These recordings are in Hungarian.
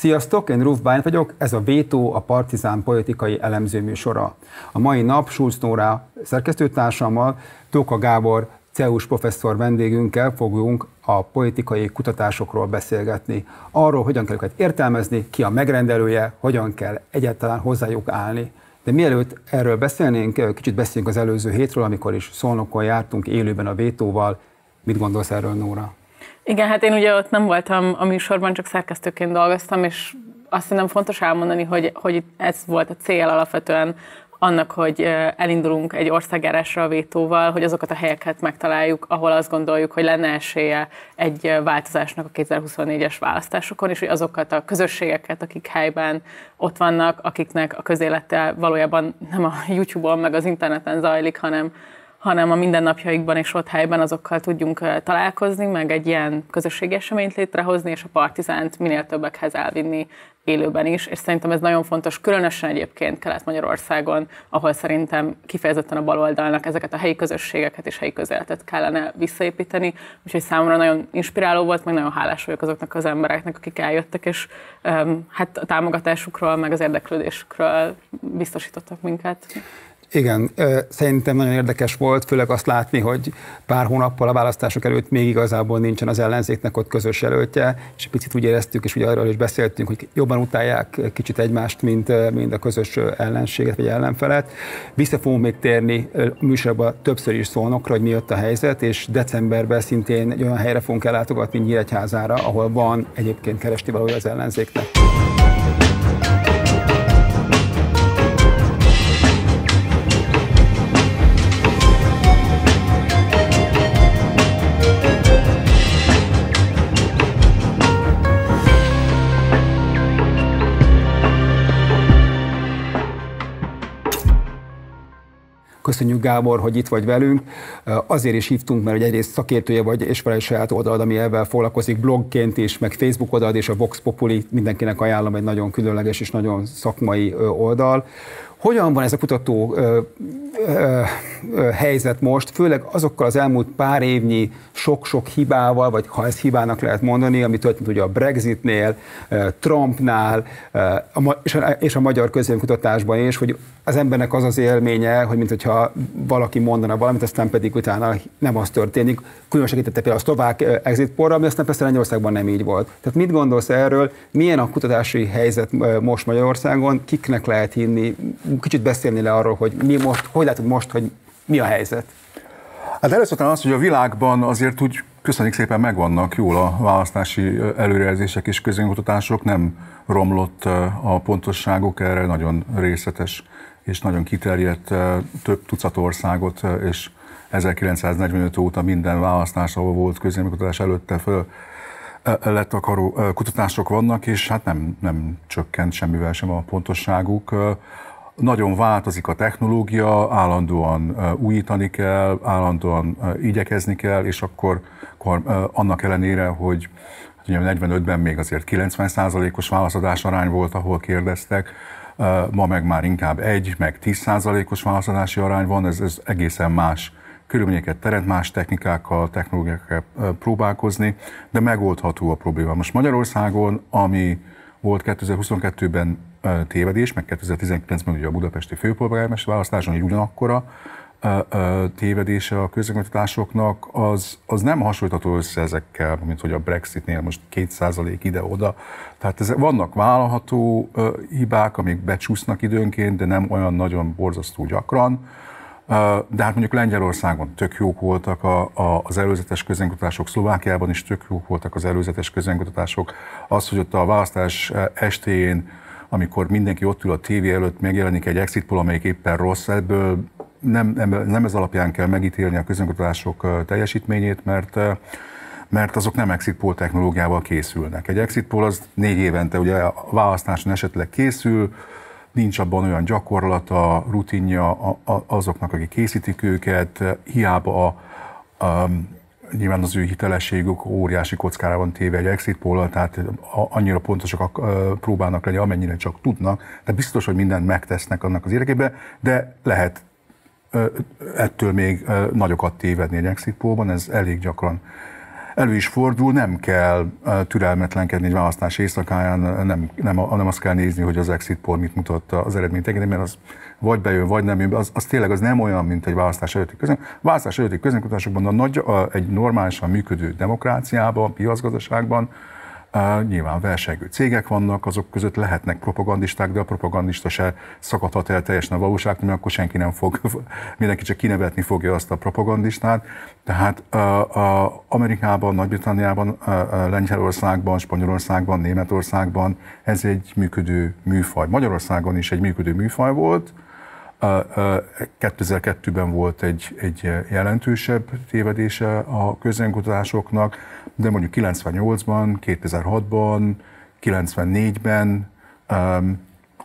Sziasztok, én Ruff Bálint vagyok, ez a Vétó, a Partizán politikai elemzőműsora. A mai nap Schulz Nóra szerkesztőtársammal, Tóka Gábor CEU-s professzor vendégünkkel fogunk a politikai kutatásokról beszélgetni. Arról, hogyan kell őket értelmezni, ki a megrendelője, hogyan kell egyáltalán hozzájuk állni. De mielőtt erről beszélnénk, kicsit beszéljünk az előző hétről, amikor is Szolnokon jártunk élőben a Vétóval. Mit gondolsz erről, Nóra? Igen, hát én ugye ott nem voltam a műsorban, csak szerkesztőként dolgoztam, és azt hiszem fontos elmondani, hogy ez volt a cél alapvetően annak, hogy elindulunk egy országjárásra a Vétóval, hogy azokat a helyeket megtaláljuk, ahol azt gondoljuk, hogy lenne esélye egy változásnak a 2024-es választásokon, és hogy azokat a közösségeket, akik helyben ott vannak, akiknek a közélete valójában nem a YouTube-on meg az interneten zajlik, hanem a mindennapjaikban és ott helyben azokkal tudjunk találkozni, meg egy ilyen közösségi eseményt létrehozni, és a Partizánt minél többekhez elvinni élőben is, és szerintem ez nagyon fontos, különösen egyébként Kelet-Magyarországon, ahol szerintem kifejezetten a baloldalnak ezeket a helyi közösségeket és helyi közéletet kellene visszaépíteni, úgyhogy számomra nagyon inspiráló volt, meg nagyon hálás vagyok azoknak az embereknek, akik eljöttek, és hát a támogatásukról, meg az érdeklődésükről biztosítottak minket. Igen, szerintem nagyon érdekes volt, főleg azt látni, hogy pár hónappal a választások előtt még igazából nincsen az ellenzéknek ott közös jelöltje, és picit úgy éreztük, és ugye arról is beszéltünk, hogy jobban utálják kicsit egymást, mint a közös ellenséget vagy ellenfelet. Vissza fogunk még térni műsorban többször is Szolnokra, hogy mi ott a helyzet, és decemberben szintén egy olyan helyre fogunk ellátogatni, Nyíregyházára, ahol van egyébként keresni valója az ellenzéknek. Köszönjük, Gábor, hogy itt vagy velünk. Azért is hívtunk, mert egyrészt szakértője vagy, és van egy saját oldalad, ami ebben foglalkozik, blogként is, meg Facebook oldalad, és a Vox Populi, mindenkinek ajánlom, egy nagyon különleges és nagyon szakmai oldal. Hogyan van ez a kutató helyzet most, főleg azokkal az elmúlt pár évnyi sok-sok hibával, vagy ha ezt hibának lehet mondani, ami történt ugye a Brexitnél, Trumpnál, és a magyar közvéleménykutatásban is, hogy az embernek az az élménye, hogy mintha valaki mondana valamit, aztán pedig utána nem az történik. Különösen kitette például a szlovák exit porra, ami aztán persze Lengyországban nem így volt. Tehát mit gondolsz erről, milyen a kutatási helyzet most Magyarországon, kiknek lehet hinni, kicsit beszélni le arról, hogy mi most, hogy látod most, hogy mi a helyzet? Hát először talán az, hogy a világban azért úgy köszönjük szépen megvannak jól a választási előrejelzések és közvéleménykutatások, nem romlott a pontosságok, erre nagyon részletes és nagyon kiterjedt több tucat országot, és 1945 óta minden választás, ahol volt közvéleménykutatás előtte föl, letakaró kutatások vannak, és hát nem csökkent semmivel sem a pontosságuk. Nagyon változik a technológia, állandóan újítani kell, állandóan igyekezni kell, és akkor annak ellenére, hogy 45-ben még azért 90%-os válaszadás arány volt, ahol kérdeztek, ma meg már inkább 1, meg 10%-os válaszadási arány van, ez egészen más körülményeket teremt, más technikákkal, technológiákkal próbálkozni, de megoldható a probléma. Most Magyarországon, ami volt 2022-ben tévedés, meg 2019-ben ugye a budapesti főpolgármester választáson, hogy ugyanakkora tévedése a közvéleménykutatásoknak, az nem hasonlítható össze ezekkel, mint hogy a Brexitnél most 2% ide-oda. Tehát vannak vállalható hibák, amik becsúsznak időnként, de nem olyan nagyon borzasztó gyakran. De hát mondjuk Lengyelországon tök jók voltak az előzetes közvéleménykutatások, Szlovákiában is tök jók voltak az előzetes közvéleménykutatások. Az, hogy ott a választás estéjén, amikor mindenki ott ül a tévé előtt, megjelenik egy exit poll, amelyik éppen rossz, ebből nem ez alapján kell megítélni a közvéleménykutatások teljesítményét, mert azok nem exit poll technológiával készülnek. Egy exit poll az 4 évente ugye a választáson esetleg készül, nincs abban olyan gyakorlata, rutinja azoknak, akik készítik őket, hiába nyilván az ő hitelességük óriási kockára van téve egy exit poll-al, tehát annyira pontosak próbálnak lenni, amennyire csak tudnak, de biztos, hogy mindent megtesznek annak az érdekében, de lehet ettől még nagyokat tévedni egy exit poll-ban, ez elég gyakran elő is fordul, nem kell türelmetlenkedni egy választás éjszakáján, nem azt kell nézni, hogy az exit poll mit mutatta az eredményt, mert az vagy bejön, vagy nem jön be, az tényleg az nem olyan, mint egy választás előtti közönkutatásokban. Választás előtti közönkutatásokban egy normálisan működő demokráciában, piacgazdaságban nyilván versengő cégek vannak, azok között lehetnek propagandisták, de a propagandista se szakadhat el teljesen a valóságtól, mert akkor senki nem fog, mindenki csak kinevetni fogja azt a propagandistát. Tehát Amerikában, Nagy-Britanniában, Lengyelországban, Spanyolországban, Németországban ez egy működő műfaj. Magyarországon is egy működő műfaj volt. 2002-ben volt egy jelentősebb tévedése a közönkutatásoknak, de mondjuk 98-ban, 2006-ban, 94-ben,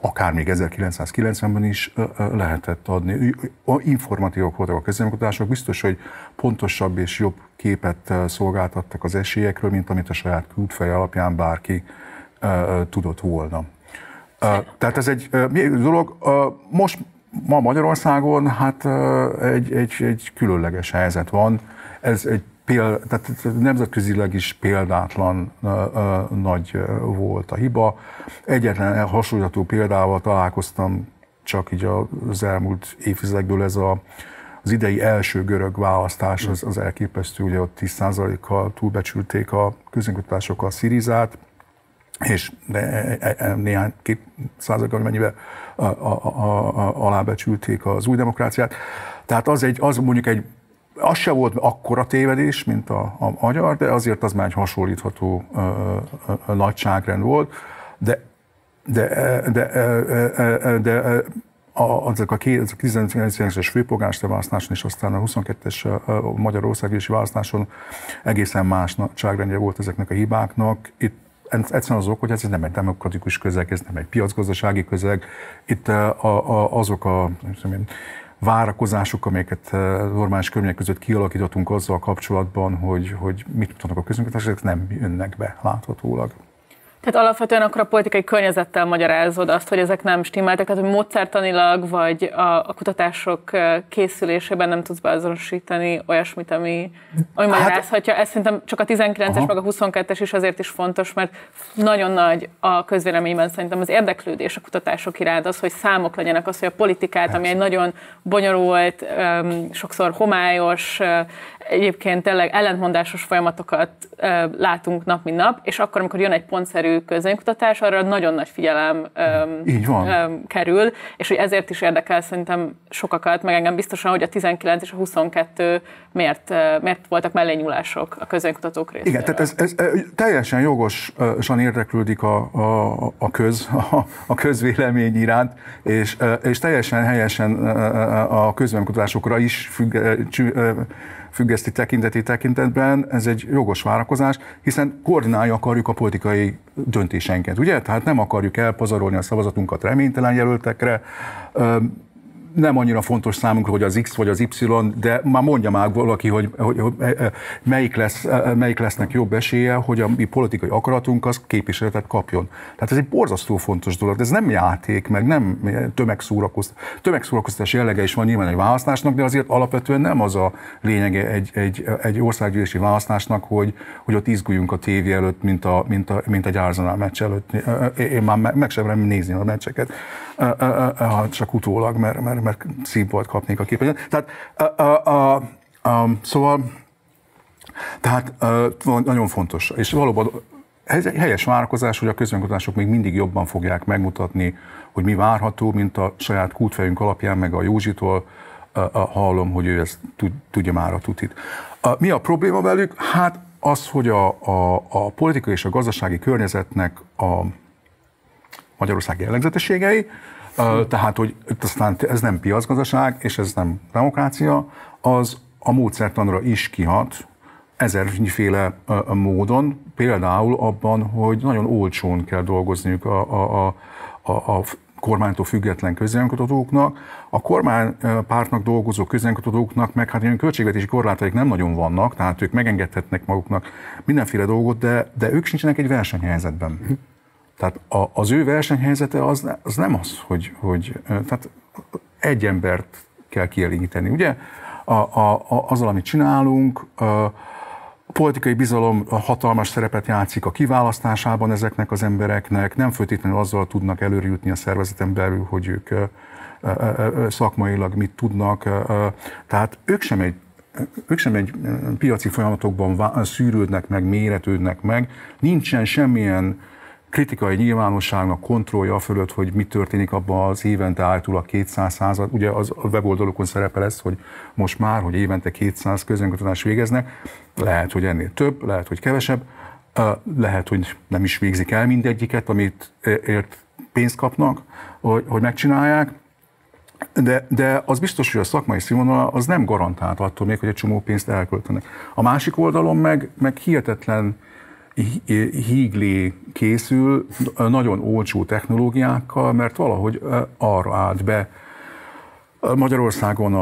akár még 1990-ben is lehetett adni. Informatívok voltak a közönkutatások, biztos, hogy pontosabb és jobb képet szolgáltattak az esélyekről, mint amit a saját külfeje alapján bárki tudott volna. Tehát ez egy dolog. Ma Magyarországon hát egy különleges helyzet van. Ez egy tehát nemzetközileg is példátlan nagy volt a hiba. Egyetlen hasonlító példával találkoztam csak így az elmúlt évtizedekből, ez az idei első görög választás, az elképesztő, ugye ott 10%-kal túlbecsülték a közönkutatások a Szirizát, és néhány 2%-kal mennyivel alábecsülték az Új Demokráciát. Tehát az se volt akkora tévedés, mint a magyar, de azért az már egy hasonlítható nagyságrend volt, de ezek a 19-es főpolgármester választáson és aztán a 22-es magyarországi választáson egészen más nagyságrendje volt ezeknek a hibáknak. Itt egyszerűen az ok, hogy ez nem egy demokratikus közeg, ez nem egy piacgazdasági közeg. Itt azok a várakozások, amelyeket normális körülmények között kialakítottunk azzal kapcsolatban, hogy mit tudnak a közönkutatások, ezek nem jönnek be láthatólag. Tehát alapvetően akkor a politikai környezettel magyarázod azt, hogy ezek nem stimmeltek, tehát hogy módszertanilag vagy a kutatások készülésében nem tudsz beazonosítani olyasmit, ami magyarázhatja. Ez szerintem csak a 19-es, meg a 22-es is azért is fontos, mert nagyon nagy a közvéleményben szerintem az érdeklődés a kutatások iránt, az, hogy számok legyenek, az, hogy a politikát, ami egy nagyon bonyolult, sokszor homályos, egyébként tényleg ellentmondásos folyamatokat látunk nap, mint nap, és akkor, amikor jön egy pontszerű közönkutatás, arra nagyon nagy figyelem kerül, és hogy ezért is érdekel szerintem sokakat, meg engem biztosan, hogy a 19 és a 22 miért voltak mellényúlások a közönkutatók részéről. Igen, tehát ez teljesen jogosan érdeklődik a közvélemény iránt, és teljesen helyesen a közönkutatásokra is függeszti tekintetben, ez egy jogos várakozás, hiszen koordinálni akarjuk a politikai döntéseinket, ugye? Tehát nem akarjuk elpazarolni a szavazatunkat reménytelen jelöltekre, nem annyira fontos számunkra, hogy az X vagy az Y, de már mondja már valaki, hogy melyik lesznek jobb esélye, hogy a mi politikai akaratunk az képviseletet kapjon. Tehát ez egy borzasztó fontos dolog, de ez nem játék, meg nem tömegszórakoztatás jellege is van nyilván egy választásnak, de azért alapvetően nem az a lényege egy országgyűlési választásnak, hogy ott izguljunk a tévé előtt, mint egy Arsenal meccs előtt. Én már meg sem remélem nézni a meccseket, csak utólag, mert színvolt kapnék a képen. Tehát, nagyon fontos, és valóban ez egy helyes várakozás, hogy a közönkutatások még mindig jobban fogják megmutatni, hogy mi várható, mint a saját kútfejünk alapján, meg a Józsitól hallom, hogy ő ezt tudja már a tutit. Mi a probléma velük? Hát az, hogy a politikai és a gazdasági környezetnek a Magyarország jellegzetességei, tehát, hogy aztán ez nem piacgazdaság, és ez nem demokrácia, az a módszertanra is kihat ezerféle módon, például abban, hogy nagyon olcsón kell dolgozniuk a kormánytól független közönkutatóknak, a kormánypártnak dolgozó közönkutatóknak meg hát ilyen költségvetési korlátaik nem nagyon vannak, tehát ők megengedhetnek maguknak mindenféle dolgot, de ők sincsenek egy versenyhelyzetben. Tehát az ő versenyhelyzete az nem az, tehát egy embert kell kielégíteni, ugye? Azzal, amit csinálunk, A politikai bizalom hatalmas szerepet játszik a kiválasztásában ezeknek az embereknek, nem feltétlenül azzal tudnak előrejutni a szervezeten belül, hogy ők szakmailag mit tudnak, tehát ők sem egy piaci folyamatokban szűrődnek meg, méretődnek meg, nincsen semmilyen kritikai nyilvánosságnak kontrollja fölött, hogy mi történik abban az évente általában 200, ugye az a weboldalokon szerepel ez, hogy most már, hogy évente 200 közönkutatást végeznek, lehet, hogy ennél több, lehet, hogy kevesebb, lehet, hogy nem is végzik el mindegyiket, amit ért pénzt kapnak, hogy megcsinálják, de az biztos, hogy a szakmai színvonal az nem garantált attól még, hogy egy csomó pénzt elköltenek. A másik oldalon meg hihetetlen híglé készül nagyon olcsó technológiákkal, mert valahogy arra állt be Magyarországon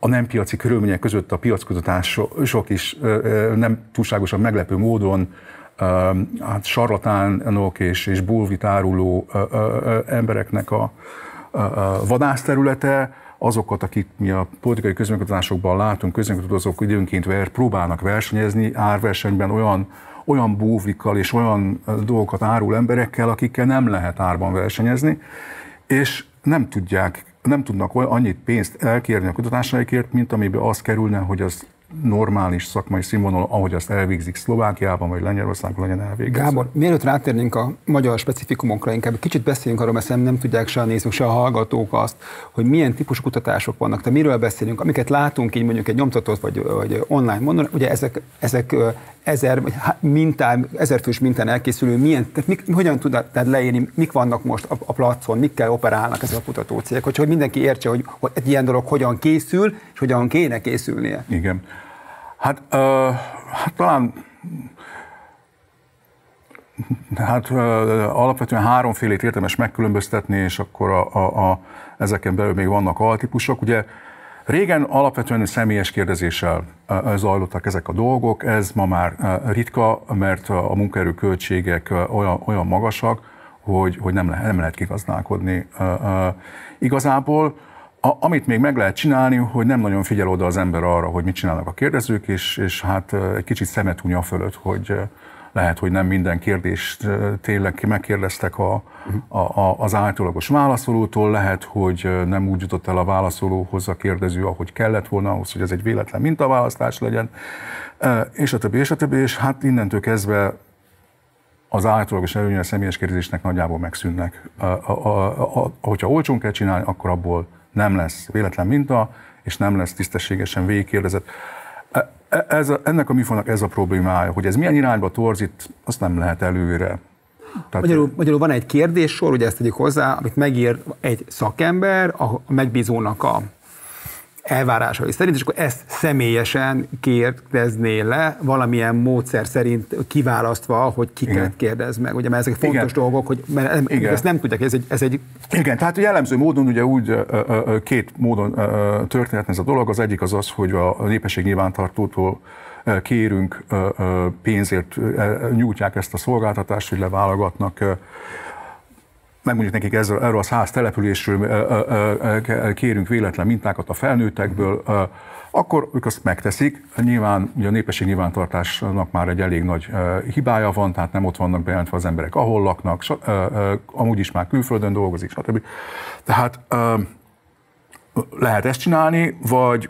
a nem piaci körülmények között a piackutatások is nem túlságosan meglepő módon hát sarlatánok és bulvit áruló embereknek a vadászterülete. Azokat, akik mi a politikai közműködésokban látunk, közműködők időnként próbálnak versenyezni árversenyben olyan bóvikkal és olyan dolgokat árul emberekkel, akikkel nem lehet árban versenyezni, és nem tudnak annyit pénzt elkérni a kutatásaikért, mint amiben az kerülne, hogy az normális szakmai színvonal, ahogy azt elvégzik Szlovákiában, vagy Lengyelországban legyen elvégezve. Gábor, mielőtt rátérnénk a magyar specifikumokra, inkább kicsit beszéljünk arról, mert nem tudják se a nézők, se a hallgatók azt, hogy milyen típusú kutatások vannak, tehát miről beszélünk, amiket látunk így mondjuk egy nyomtatott vagy online mondani, ugye ezek 1000 fős mintán elkészülő, hogyan tudnád leírni, mik vannak most a placon, mikkel operálnak ezek a kutatócégek, hogy mindenki értse, hogy egy ilyen dolog hogyan készül, és hogyan kéne készülnie. Igen. Hát alapvetően háromfélét érdemes megkülönböztetni, és akkor ezeken belül még vannak altípusok. Ugye régen alapvetően személyes kérdezéssel zajlottak ezek a dolgok, ez ma már ritka, mert a munkaerő költségek olyan magasak, hogy nem lehet kigazdálkodni. Igazából amit még meg lehet csinálni, hogy nem nagyon figyel oda az ember arra, hogy mit csinálnak a kérdezők, és hát egy kicsit szemet huny a fölött, hogy lehet, hogy nem minden kérdést tényleg megkérdeztek az általagos válaszolótól, lehet, hogy nem úgy jutott el a válaszolóhoz a kérdező, ahogy kellett volna, ahhoz, hogy ez egy véletlen mintaválasztás legyen, és a többi, és a többi, és hát innentől kezdve az általagos előnye a személyes kérdésnek nagyjából megszűnnek. Hogyha olcsón kell csinálni, akkor abból nem lesz véletlen minta, és nem lesz tisztességesen végigkérdezett. Ennek a műfajnak ez a problémája, hogy ez milyen irányba torzít, azt nem lehet előre. Magyarul van egy kérdéssor, ugye ezt tegyük hozzá, amit megír egy szakember, a megbízónak a elvárásai szerint, és akkor ezt személyesen kérdezné le, valamilyen módszer szerint kiválasztva, hogy kiket kérdez meg. Ugye, mert ezek fontos dolgok, hogy mert ezt nem tudják, ez egy... Igen, tehát jellemző módon ugye úgy két módon történhetne ez a dolog. Az egyik az, hogy a népesség nyilvántartótól kérünk pénzért, nyújtják ezt a szolgáltatást, hogy leválogatnak, megmondjuk nekik erről a 100 településről kérünk véletlen mintákat a felnőttekből, akkor ők azt megteszik. Nyilván ugye a népesség nyilvántartásnak már egy elég nagy hibája van, tehát nem ott vannak bejelentve az emberek, ahol laknak, amúgy is már külföldön dolgozik, stb. Tehát lehet ezt csinálni, vagy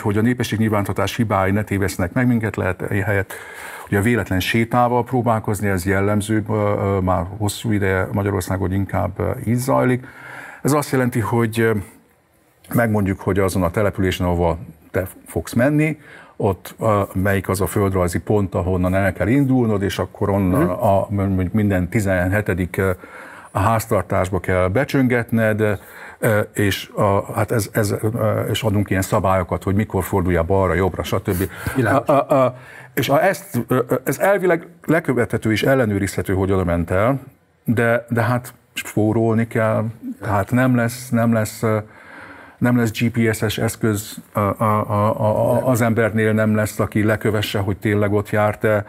hogy a népesség nyilvántartás hibái ne tévesznek meg minket, lehet helyett ugye a véletlen sétával próbálkozni, ez jellemző, már hosszú ideje Magyarországon inkább így zajlik. Ez azt jelenti, hogy megmondjuk, hogy azon a településen, ahova te fogsz menni, ott melyik az a földrajzi pont, ahonnan el kell indulnod, és akkor onnan minden 17. háztartásba kell becsöngetned, és és adunk ilyen szabályokat, hogy mikor forduljál balra, jobbra, stb. És ez elvileg lekövethető és ellenőrizhető, hogy oda ment el, de hát spórolni kell, hát nem lesz GPS-es eszköz az embernél, nem lesz, aki lekövesse, hogy tényleg ott járt-e,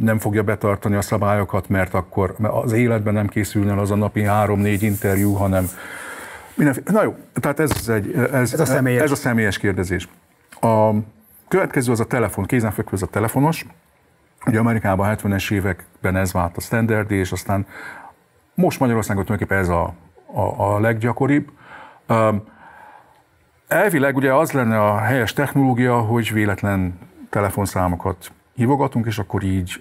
nem fogja betartani a szabályokat, mert akkor az életben nem készülne az a napi 3-4 interjú, hanem mindenféle. Na jó, tehát ez a személyes kérdezés. Következő az a telefon, kézenfekvő az a telefonos. Ugye Amerikában a 70-es években ez vált a standard, és aztán most Magyarországon tulajdonképpen ez a leggyakoribb. Elvileg ugye az lenne a helyes technológia, hogy véletlen telefonszámokat hívogatunk, és akkor így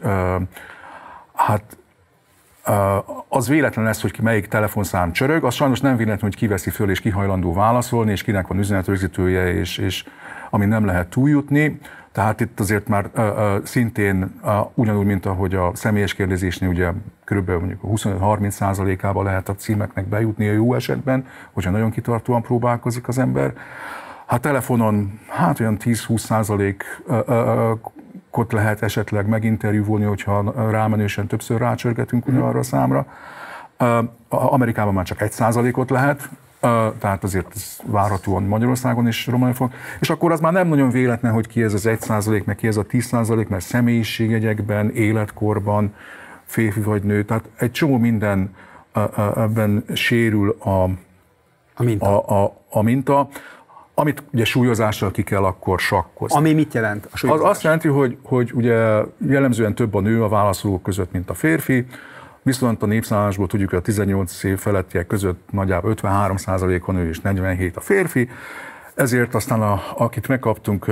az véletlen lesz, hogy ki melyik telefonszám csörög, az sajnos nem véletlen, hogy kiveszi föl és kihajlandó válaszolni, és kinek van üzenetrögzítője, és amin nem lehet túljutni. Tehát itt azért már szintén ugyanúgy, mint ahogy a személyes kérdezésnél ugye körülbelül mondjuk 25-30%-ába lehet a címeknek bejutni a jó esetben, hogyha nagyon kitartóan próbálkozik az ember. Hát telefonon hát olyan 10-20%-ot lehet esetleg meginterjúvolni, hogyha rámenősen többször rácsörgetünk ugyanarra a számra. Amerikában már csak 1%-ot lehet. Tehát azért ez várhatóan Magyarországon is romlani fog. És akkor az már nem nagyon véletlen, hogy ki ez az 1%, meg ki ez a 10%, mert személyiségegyekben, életkorban, férfi vagy nő, tehát egy csomó minden ebben sérül a minta, amit ugye súlyozással ki kell akkor sakkozni. Ami mit jelent? Az azt jelenti, hogy ugye jellemzően több a nő a válaszolók között, mint a férfi, viszont a népszámlásból tudjuk, hogy a 18 év felettiek között nagyjából 53% a nő és 47% a férfi, ezért aztán akit megkaptunk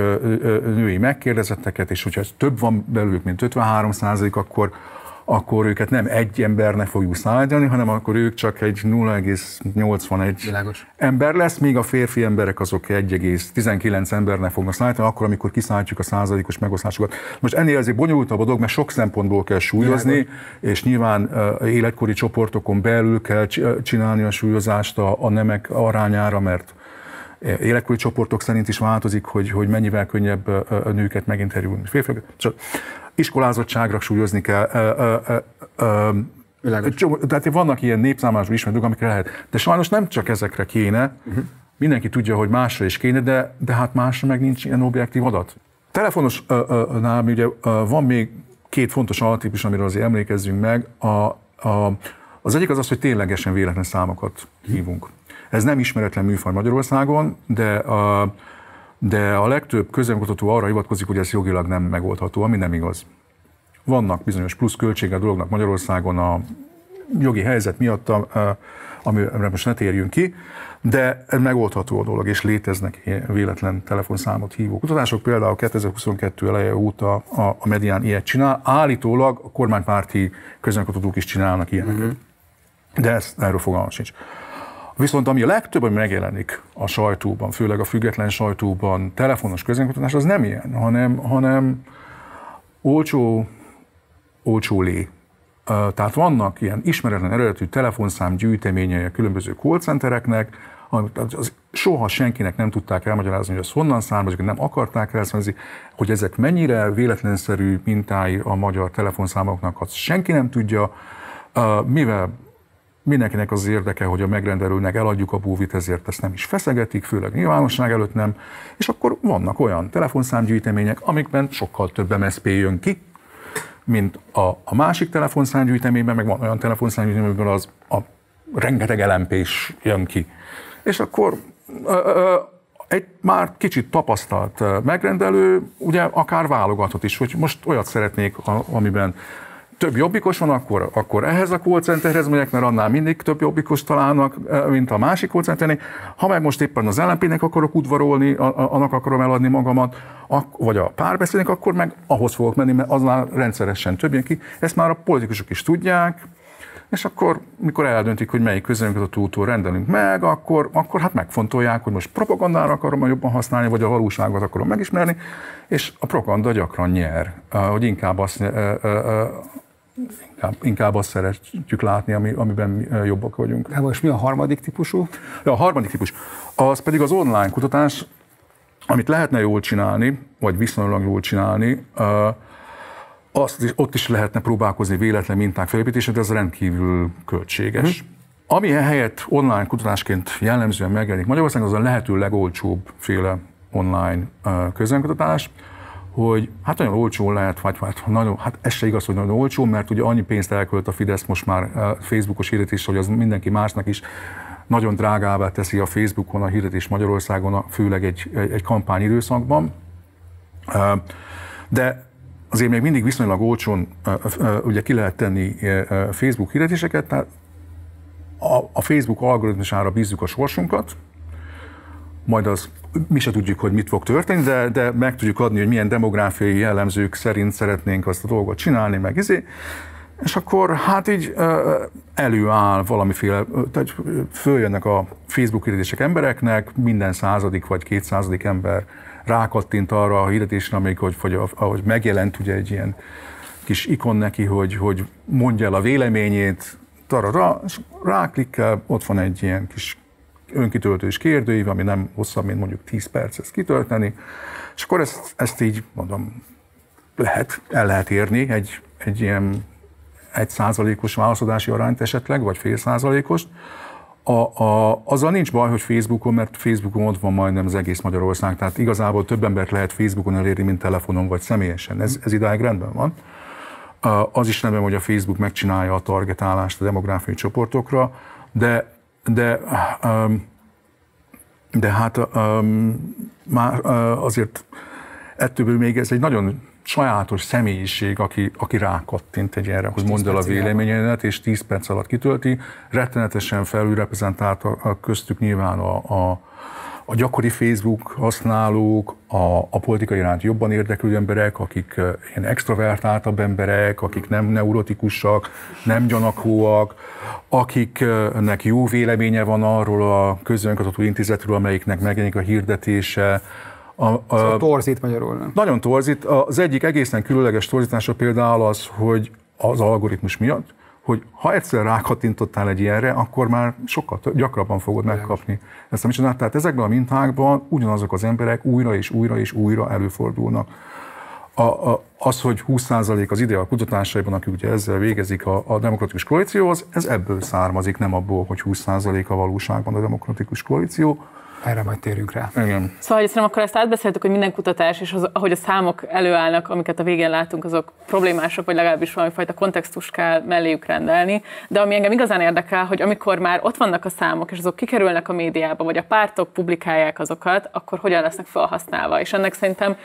női megkérdezetteket, és hogyha több van belőlük, mint 53%, akkor őket nem egy embernek fogjuk szállítani, hanem akkor ők csak egy 0,81 ember lesz, míg a férfi emberek azok 1,19 embernek fognak szállítani, akkor, amikor kiszállítjuk a százalékos megoszlásokat. Most ennél azért bonyolultabb a dolog, mert sok szempontból kell súlyozni, világos. És nyilván életkori csoportokon belül kell csinálni a súlyozást a nemek arányára, mert életkori csoportok szerint is változik, hogy mennyivel könnyebb a nőket meginterjúlni, mint férfiakat. Iskolázottságra súlyozni kell. Tehát vannak ilyen népszámlásban ismert dolgok, amikre lehet. De sajnos nem csak ezekre kéne, mindenki tudja, hogy másra is kéne, de hát másra meg nincs ilyen objektív adat. Telefonosnál ugye van még két fontos altípus, amiről azért emlékezzünk meg. Az egyik az, hogy ténylegesen véletlen számokat hívunk. Ez nem ismeretlen műfaj Magyarországon, de a legtöbb közleménykutató arra hivatkozik, hogy ez jogilag nem megoldható, ami nem igaz. Vannak bizonyos plusz költsége a dolognak Magyarországon a jogi helyzet miatt, amire most ne térjünk ki, de ez megoldható a dolog, és léteznek véletlen telefonszámot hívó kutatások. Például 2022 eleje óta a Medián ilyet csinál, állítólag a kormánypárti közleménykutatók is csinálnak ilyeneket. De erről fogalmam sincs. Viszont ami a legtöbb, ami megjelenik a sajtóban, főleg a független sajtóban, telefonos közleménykutatás, az nem ilyen, hanem olcsó lé. Tehát vannak ilyen ismeretlen eredetű telefonszám gyűjteményei a különböző call centereknek, az soha senkinek nem tudták elmagyarázni, hogy az honnan származik, nem akarták elmagyarázni, hogy ezek mennyire véletlenszerű mintái a magyar telefonszámoknak, azt senki nem tudja, mivel mindenkinek az érdeke, hogy a megrendelőnek eladjuk a búvit, ezért ezt nem is feszegetik, főleg nyilvánosság előtt nem, és akkor vannak olyan telefonszámgyűjtemények, amikben sokkal több MSZP jön ki, mint a másik telefonszámgyűjteményben, meg van olyan telefonszámgyűjtemény, amiben a rengeteg LMP-s jön ki. És akkor egy már kicsit tapasztalt megrendelő, ugye akár válogatott is, hogy most olyat szeretnék, amiben több jobbikos van, akkor ehhez a call centerhez megyek, mert annál mindig több jobbikos találnak, mint a másik call centernél. Ha meg most éppen az LMP-nek akarok udvarolni, annak akarom eladni magamat, vagy a párbeszédnek, akkor meg ahhoz fogok menni, mert aznál rendszeresen több jön ki. Ezt már a politikusok is tudják, és akkor, mikor eldöntik, hogy melyik közleménykutatótól rendelünk meg, akkor hát megfontolják, hogy most propagandára akarom jobban használni, vagy a valóságot akarom megismerni, és a propaganda gyakran nyer, hogy inkább azt szeretjük látni, amiben jobbak vagyunk. De most mi a harmadik típusú? Ja, a harmadik típus, az pedig az online kutatás, amit lehetne jól csinálni, vagy viszonylag jól csinálni, ott is lehetne próbálkozni véletlen minták felépítésre, de ez rendkívül költséges. Ami helyett online kutatásként jellemzően megjelenik Magyarországon, az a lehető legolcsóbb féle online közönkutatás, hogy hát nagyon olcsó lehet, vagy nagyon, hát ez se igaz, hogy nagyon olcsó, mert ugye annyi pénzt elkölt a Fidesz most már Facebookos hirdetésre, hogy az mindenki másnak is nagyon drágává teszi a Facebookon a hirdetés Magyarországon, főleg egy kampányidőszakban. De azért még mindig viszonylag olcsón ugye ki lehet tenni Facebook hirdetéseket, tehát a Facebook algoritmusára bízzuk a sorsunkat, majd az, mi se tudjuk, hogy mit fog történni, de meg tudjuk adni, hogy milyen demográfiai jellemzők szerint szeretnénk azt a dolgot csinálni, meg és akkor hát így előáll valamiféle, tehát följönnek a Facebook hirdetések embereknek, minden 100. vagy 200. ember rákattint arra a hirdetésre, amelyik, ahogy megjelent ugye egy ilyen kis ikon neki, hogy mondja el a véleményét, tarara, és ráklikkel, ott van egy ilyen kis önkitöltős kérdőív, ami nem hosszabb, mint mondjuk 10 perc ezt kitölteni, és akkor ezt így mondom, el lehet érni egy ilyen 1%-os válaszadási arányt esetleg, vagy fél százalékost. Azzal nincs baj, hogy Facebookon, mert Facebookon ott van majdnem az egész Magyarország, tehát igazából több embert lehet Facebookon elérni, mint telefonon vagy személyesen. Ez idáig rendben van. Az is rendben, hogy a Facebook megcsinálja a targetálást a demográfiai csoportokra, de hát már azért ettől még ez egy nagyon sajátos személyiség, aki rákattint egy erre, hogy mondd el a véleményedet, és 10 perc alatt kitölti. Rettenetesen felülreprezentált köztük nyilván a gyakori Facebook használók, a politikai iránt jobban érdeklő emberek, akik ilyen extrovertáltabb emberek, akik nem neurotikusak, nem gyanakóak, akiknek jó véleménye van arról a közönkutató intézetről, amelyiknek megjelenik a hirdetése. Szóval torzít magyarul, nem? Nagyon torzít. Az egyik egészen különleges torzítása például az, hogy az algoritmus miatt, hogy ha egyszer rákattintottál egy ilyenre, akkor már sokkal gyakrabban fogod megkapni ezt a micsoda. Tehát ezekben a mintákban ugyanazok az emberek újra és újra és újra előfordulnak. Az, hogy 20% az IDEA kutatásaiban, aki ugye ezzel végezik a Demokratikus Koalícióhoz, ez ebből származik, nem abból, hogy 20% a valóságban a Demokratikus Koalíció. Erre majd térünk rá. Igen. Szóval szerintem akkor ezt átbeszéltük, hogy minden kutatás és ahogy a számok előállnak, amiket a végén látunk, azok problémásak, vagy legalábbis valamifajta kontextus kell melléjük rendelni. De ami engem igazán érdekel, hogy amikor már ott vannak a számok, és azok kikerülnek a médiába, vagy a pártok publikálják azokat, akkor hogyan lesznek felhasználva. És ennek szerintem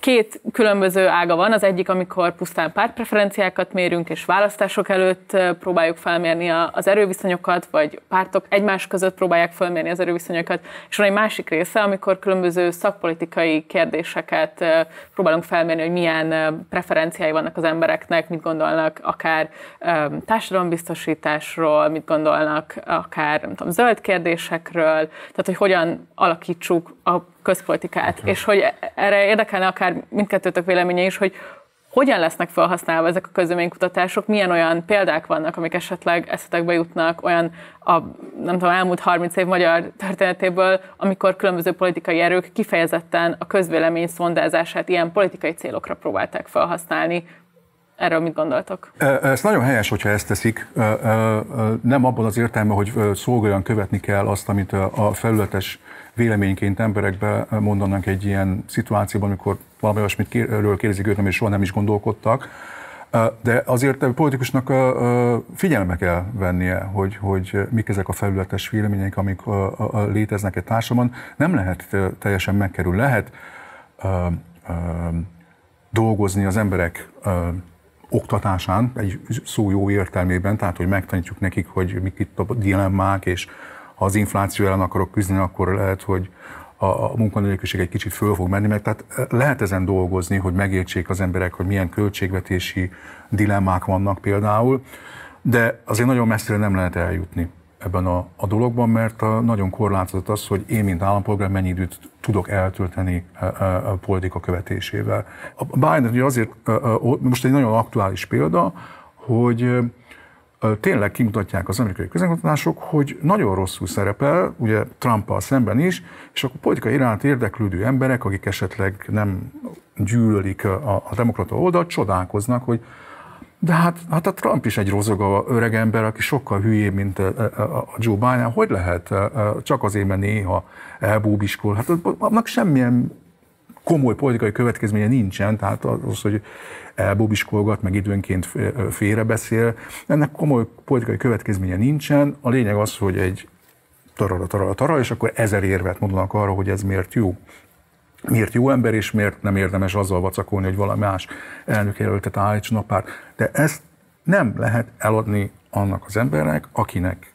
két különböző ága van. Az egyik, amikor pusztán pártpreferenciákat mérünk, és választások előtt próbáljuk felmérni az erőviszonyokat, vagy pártok egymás között próbálják felmérni az erőviszonyokat. És van egy másik része, amikor különböző szakpolitikai kérdéseket próbálunk felmérni, hogy milyen preferenciái vannak az embereknek, mit gondolnak akár társadalombiztosításról, mit gondolnak akár nem tudom, zöld kérdésekről, tehát hogy hogyan alakítsuk a közpolitikát, és hogy erre érdekelne akár mindkettőtök véleménye is, hogy hogyan lesznek felhasználva ezek a közvéleménykutatások, milyen olyan példák vannak, amik esetleg eszetekbe jutnak, olyan nem tudom, elmúlt 30 év magyar történetéből, amikor különböző politikai erők kifejezetten a közvélemény szondázását ilyen politikai célokra próbálták felhasználni. Erről mit gondoltok? Ez nagyon helyes, hogyha ezt teszik. Nem abban az értelme, hogy szolgáljan követni kell azt, amit a felületes véleményként emberekbe mondanak egy ilyen szituációban, amikor valami olyasmit kérdezik őt, és soha nem is gondolkodtak. De azért a politikusnak figyelembe kell vennie, hogy mik ezek a felületes vélemények, amik léteznek egy társadalomban. Nem lehet teljesen megkerülni. Lehet dolgozni az emberek oktatásán, egy szó jó értelmében, tehát hogy megtanítjuk nekik, hogy mik itt a dilemmák, és ha az infláció ellen akarok küzdeni, akkor lehet, hogy a munkanélküliség egy kicsit föl fog menni, mert tehát lehet ezen dolgozni, hogy megértsék az emberek, hogy milyen költségvetési dilemmák vannak például, de azért nagyon messzire nem lehet eljutni ebben a dologban, mert nagyon korlátozott az, hogy én, mint állampolgár, mennyi időt tudok eltölteni a politika követésével. A Biden ugye azért, most egy nagyon aktuális példa, hogy tényleg kimutatják az amerikai közönkutatások, hogy nagyon rosszul szerepel, ugye Trumpal szemben is, és akkor politikai iránt érdeklődő emberek, akik esetleg nem gyűlölik a demokrata oldalt, csodálkoznak, hogy de hát a Trump is egy rozoga öreg ember, aki sokkal hülyébb, mint a Joe Biden. Hogy lehet csak azért, mert néha elbóbiskol? Hát annak semmilyen komoly politikai következménye nincsen, tehát az, hogy elbóbiskolgat, meg időnként félrebeszél, ennek komoly politikai következménye nincsen. A lényeg az, hogy egy tarara, és akkor 1000 érvet mondanak arra, hogy ez miért jó. miért jó ember, és miért nem érdemes azzal vacakolni, hogy valami más elnökjelöltet állítson a párt. De ezt nem lehet eladni annak az embernek, akinek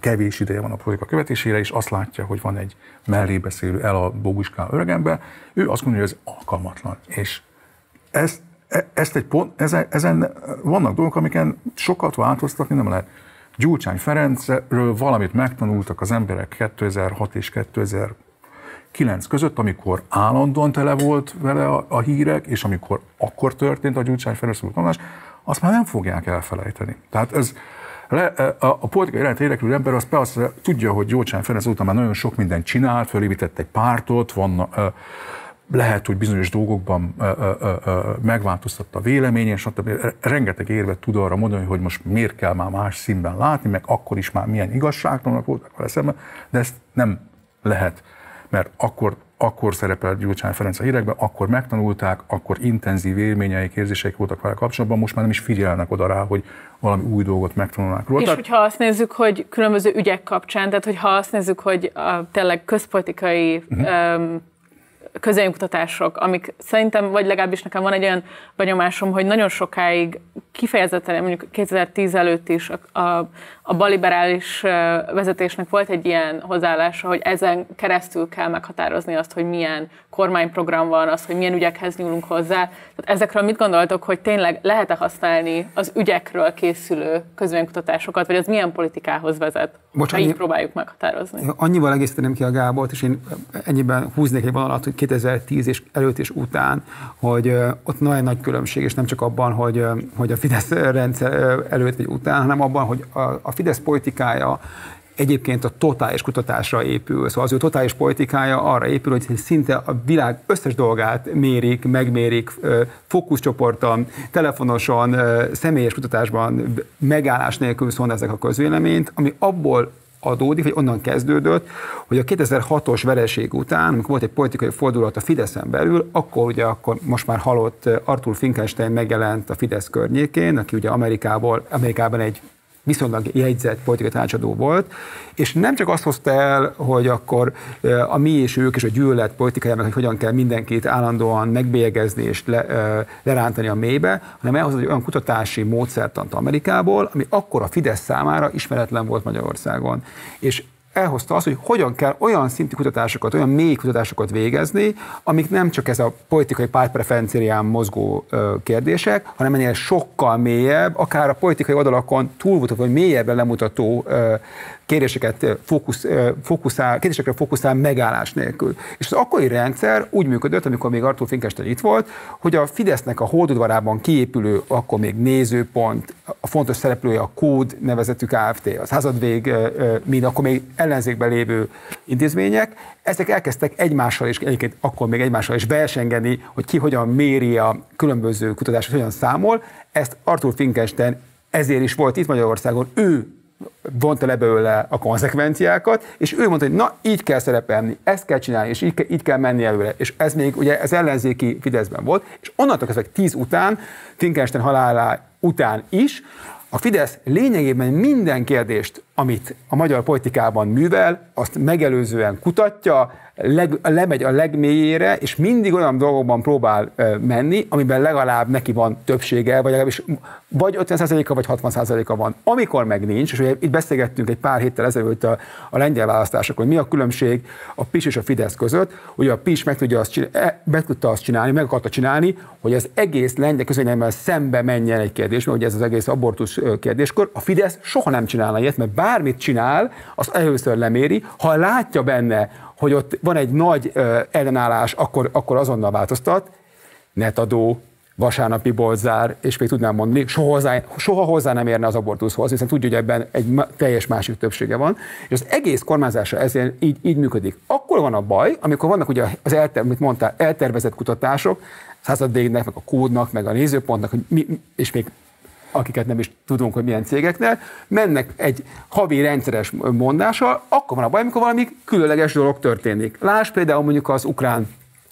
kevés ideje van a politika követésére, és azt látja, hogy van egy mellébeszélő el a bóbuskál öregemben, ő azt mondja, hogy ez alkalmatlan. És ezen vannak dolgok, amiken sokat változtatni nem lehet. Gyurcsány Ferencről valamit megtanultak az emberek 2006 és 2009 között, amikor állandóan tele volt vele a hírek, és amikor akkor történt a Gyurcsány Ferenc-Szúr tanulás, azt már nem fogják elfelejteni. Tehát ez a politikai irányt érdeklő ember az persze tudja, hogy Gyurcsány Ferenc után már nagyon sok mindent csinált, fölépített egy pártot, lehet, hogy bizonyos dolgokban megváltoztatta a véleményét, stb. Rengeteg érvet tud arra mondani, hogy most miért kell már más színben látni, meg akkor is már milyen igazságtalanak voltak vele szemben, de ezt nem lehet, mert akkor szerepelt Gyurcsány Ferenc a hírekben, akkor megtanulták, akkor intenzív élményeik, érzéseik voltak vele kapcsolatban, most már nem is figyelnek oda rá, hogy valami új dolgot megtanulnak róla. És hogyha azt nézzük, hogy különböző ügyek kapcsán, tehát hogyha azt nézzük, hogy a tényleg közpolitikai közönkutatások, amik szerintem, vagy legalábbis nekem van egy olyan benyomásom, hogy nagyon sokáig kifejezetten, mondjuk 2010 előtt is a balliberális vezetésnek volt egy ilyen hozzáállása, hogy ezen keresztül kell meghatározni azt, hogy milyen kormányprogram van, azt, hogy milyen ügyekhez nyúlunk hozzá. Tehát ezekről mit gondoltok, hogy tényleg lehet-e használni az ügyekről készülő közvéleménykutatásokat, vagy az milyen politikához vezet, ha így próbáljuk meghatározni? Annyival egészíteném ki a Gábort, és én ennyiben húznék egy vonalat, hogy 2010 és előtt és után, hogy ott nagyon nagy különbség, és nem csak abban, hogy a Fidesz rendszer előtt vagy után, hanem abban, hogy a Fidesz politikája egyébként a totális kutatásra épül. Szóval az ő totális politikája arra épül, hogy szinte a világ összes dolgát mérik, megmérik, fókuszcsoporton, telefonosan, személyes kutatásban, megállás nélkül szólnak ezek a közvéleményt, ami abból adódik, vagy onnan kezdődött, hogy a 2006-os vereség után, amikor volt egy politikai fordulat a Fideszen belül, akkor most már halott Arthur Finkelstein megjelent a Fidesz környékén, aki ugye Amerikában egy viszonylag jegyzett politikai tanácsadó volt, és nem csak azt hozta el, hogy akkor a mi és ők és a gyűlölet politikájának, hogy hogyan kell mindenkit állandóan megbélyegezni és lerántani a mélybe, hanem elhozott egy olyan kutatási módszertant Amerikából, ami akkor a Fidesz számára ismeretlen volt Magyarországon. És elhozta azt, hogy hogyan kell olyan szintű kutatásokat, olyan mély kutatásokat végezni, amik nem csak ez a politikai pártpreferencián mozgó kérdések, hanem ennél sokkal mélyebb, akár a politikai oldalakon túlmutató, vagy mélyebben lemutató kérdésekre fókuszál megállás nélkül. És az akkori rendszer úgy működött, amikor még Arthur Finkelstein itt volt, hogy a Fidesznek a hódudvarában kiépülő, akkor még Nézőpont, a fontos szereplője a Kód nevezetű Kft., a Századvég, mind akkor még ellenzékben lévő intézmények, ezek elkezdtek egymással is versengeni, hogy ki hogyan méri a különböző kutatásokat, hogyan számol. Ezt Arthur Finkelstein ezért is volt itt Magyarországon, ő vonta le belőle a konzekvenciákat, és ő mondta, hogy na, így kell szerepelni, ezt kell csinálni, és így kell menni előre. És ez még ugye az ellenzéki Fideszben volt, és onnantól kezdve 10 után, Finkelstein halálá után is, a Fidesz lényegében minden kérdést, amit a magyar politikában művel, azt megelőzően kutatja, lemegy a legmélyére, és mindig olyan dolgokban próbál menni, amiben legalább neki van többsége, vagy legalábbis vagy 50%-a, vagy 60%-a van. Amikor meg nincs, és ugye itt beszélgettünk egy pár héttel ezelőtt a lengyel választásokon, hogy mi a különbség a PiS és a Fidesz között, hogy a PiS meg akarta csinálni, hogy az egész lengyel közvéleménnyel szembe menjen egy kérdés, mert ugye ez az egész abortusz kérdéskor, a Fidesz soha nem csinálna ilyet, mert bármit csinál, az először leméri, ha látja benne, hogy ott van egy nagy ellenállás, akkor azonnal változtat, netadó, vasárnapi boltzár, és még tudnám mondani, soha hozzá nem érne az abortuszhoz, hiszen tudja, hogy ebben egy teljes másik többsége van, és az egész kormányzása ezért így működik. Akkor van a baj, amikor vannak ugye az eltervezett kutatások, Századvégnek, meg a Kódnak, meg a Nézőpontnak, hogy és még akiket nem is tudunk, hogy milyen cégeknél, mennek egy havi rendszeres mondással, akkor van a baj, amikor valami különleges dolog történik. Lásd például mondjuk az ukrán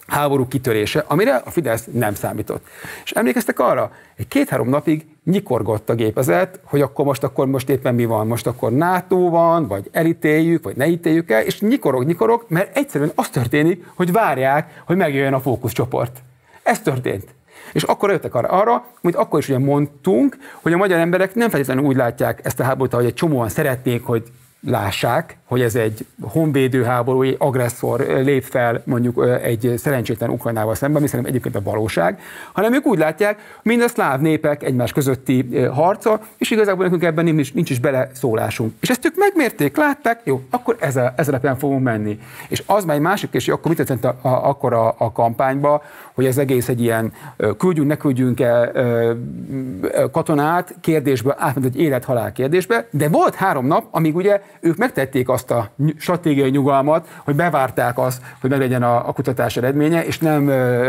háború kitörése, amire a Fidesz nem számított. És emlékeztek arra, egy 2-3 napig nyikorgott a gépezet, hogy akkor most éppen mi van, most akkor NATO van, vagy elítéljük, vagy ne ítéljük el, és nyikorog, mert egyszerűen az történik, hogy várják, hogy megjöjjön a fókuszcsoport. Ez történt. És akkor jöttek arra, amit akkor is ugye mondtunk, hogy a magyar emberek nem feltétlenül úgy látják ezt a háborút, hogy egy csomóan szeretnék, hogy lássák, hogy ez egy honvédő háború, egy agresszor lép fel mondjuk egy szerencsétlen Ukrajnával szemben, ami szerintem egyébként a valóság, hanem ők úgy látják, mind a szláv népek egymás közötti harca, és igazából nekünk ebben nincs is beleszólásunk. És ezt ők megmérték, látták, jó, akkor ezzel alapján fogunk menni. És az már egy másik, és akkor mit tetszett akkor a kampányba, hogy ez egész egy ilyen küldjünk, ne küldjünk-e katonát kérdésből átment egy élet-halál kérdésbe, de volt 3 nap, amíg ugye ők megtették azt a stratégiai nyugalmat, hogy bevárták azt, hogy meglegyen a kutatás eredménye, és nem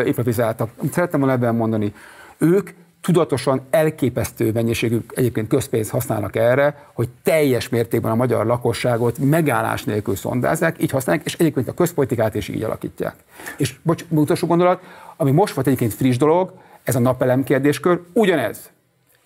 improvizáltak. Amit szerettem volna ebben mondani, ők tudatosan elképesztő mennyiségű egyébként közpénzt használnak erre, hogy teljes mértékben a magyar lakosságot megállás nélkül szondázzák, így használják, és egyébként a közpolitikát is így alakítják. És bocs, utolsó gondolat, ami most volt egyébként friss dolog, ez a napelem kérdéskör, ugyanez,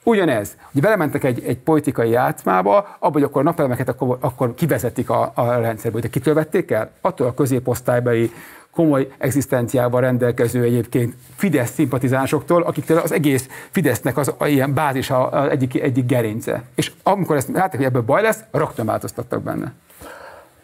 hogy belementek egy politikai játszmába, abba, hogy akkor a napelemeket akkor kivezetik a rendszerből. De kitől vették el? Attól a középosztálybeli komoly egzisztenciával rendelkező egyébként Fidesz szimpatizánsoktól, akiktől az egész Fidesznek az ilyen bázis az egyik gerince. És amikor ezt látták, hogy ebből baj lesz, rögtön változtattak benne.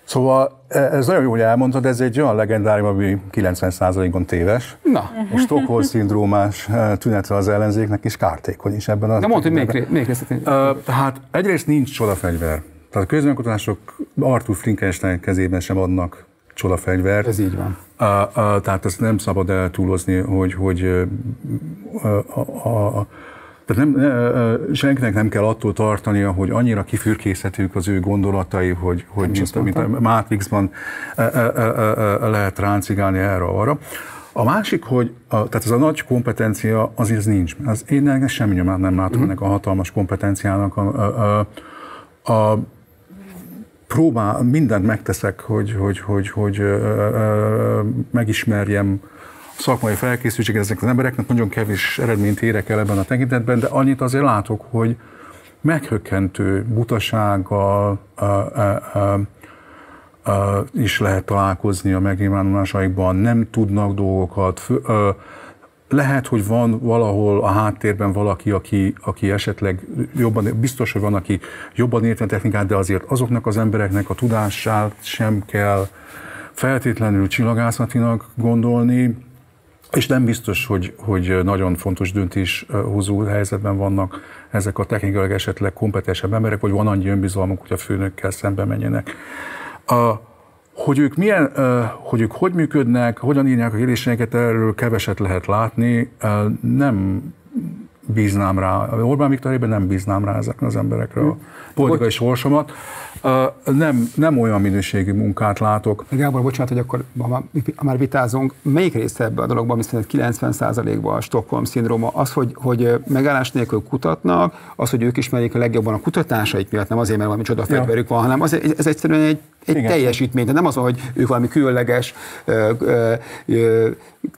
Szóval ez nagyon jól elmondtad, ez egy olyan legendárium, ami 90%-on téves. Na. És Stockholm-szindrómás tünetre az ellenzéknek is kártékony is ebben az... De mondd, hogy még részletén. Tehát egyrészt nincs csodafegyver. Tehát a közműalkotások Arthur Finkelstein kezében sem adnak csodafegyvert. Ez így van. Tehát ezt nem szabad eltúlozni, senkinek nem kell attól tartania, hogy annyira kifürkészhetők az ő gondolatai, hogy mint a Matrixban lehet ráncigálni erre-arra. A másik, hogy tehát ez a nagy kompetencia, azért nincs. Az én semmi nyomát nem látom ennek a hatalmas kompetenciának. Mindent megteszek, hogy megismerjem szakmai felkészültséget ezeknek az embereknek, nagyon kevés eredményt érek el ebben a tekintetben, de annyit azért látok, hogy meghökkentő butasággal is lehet találkozni a megnyilvánulásaikban, nem tudnak dolgokat, lehet, hogy van valahol a háttérben valaki, aki esetleg jobban, biztos, hogy van, aki jobban érti a technikát, de azért azoknak az embereknek a tudását sem kell feltétlenül csillagászatinak gondolni, és nem biztos, hogy nagyon fontos döntéshozó helyzetben vannak ezek a technikailag esetleg kompetensebb emberek, vagy van annyi önbizalmuk, hogy a főnökkel szembe menjenek. Hogy ők működnek, hogyan írják a kérdéseket, erről keveset lehet látni, nem bíznám rá. Orbán Viktorében nem bíznám rá ezekre az emberekre a politikai sorsomat. Nem olyan minőségű munkát látok. Gábor, bocsánat, hogy akkor ha már vitázunk, melyik része ebben a dologban, ami szerint 90%-ban a Stockholm-szindróma az, hogy megállás nélkül kutatnak, az, hogy ők ismerik a legjobban a kutatásaik miatt, nem azért, mert valami csodafegyverük van, hanem ez egyszerűen egy teljesítmény. Tehát nem az, hogy ők valami különleges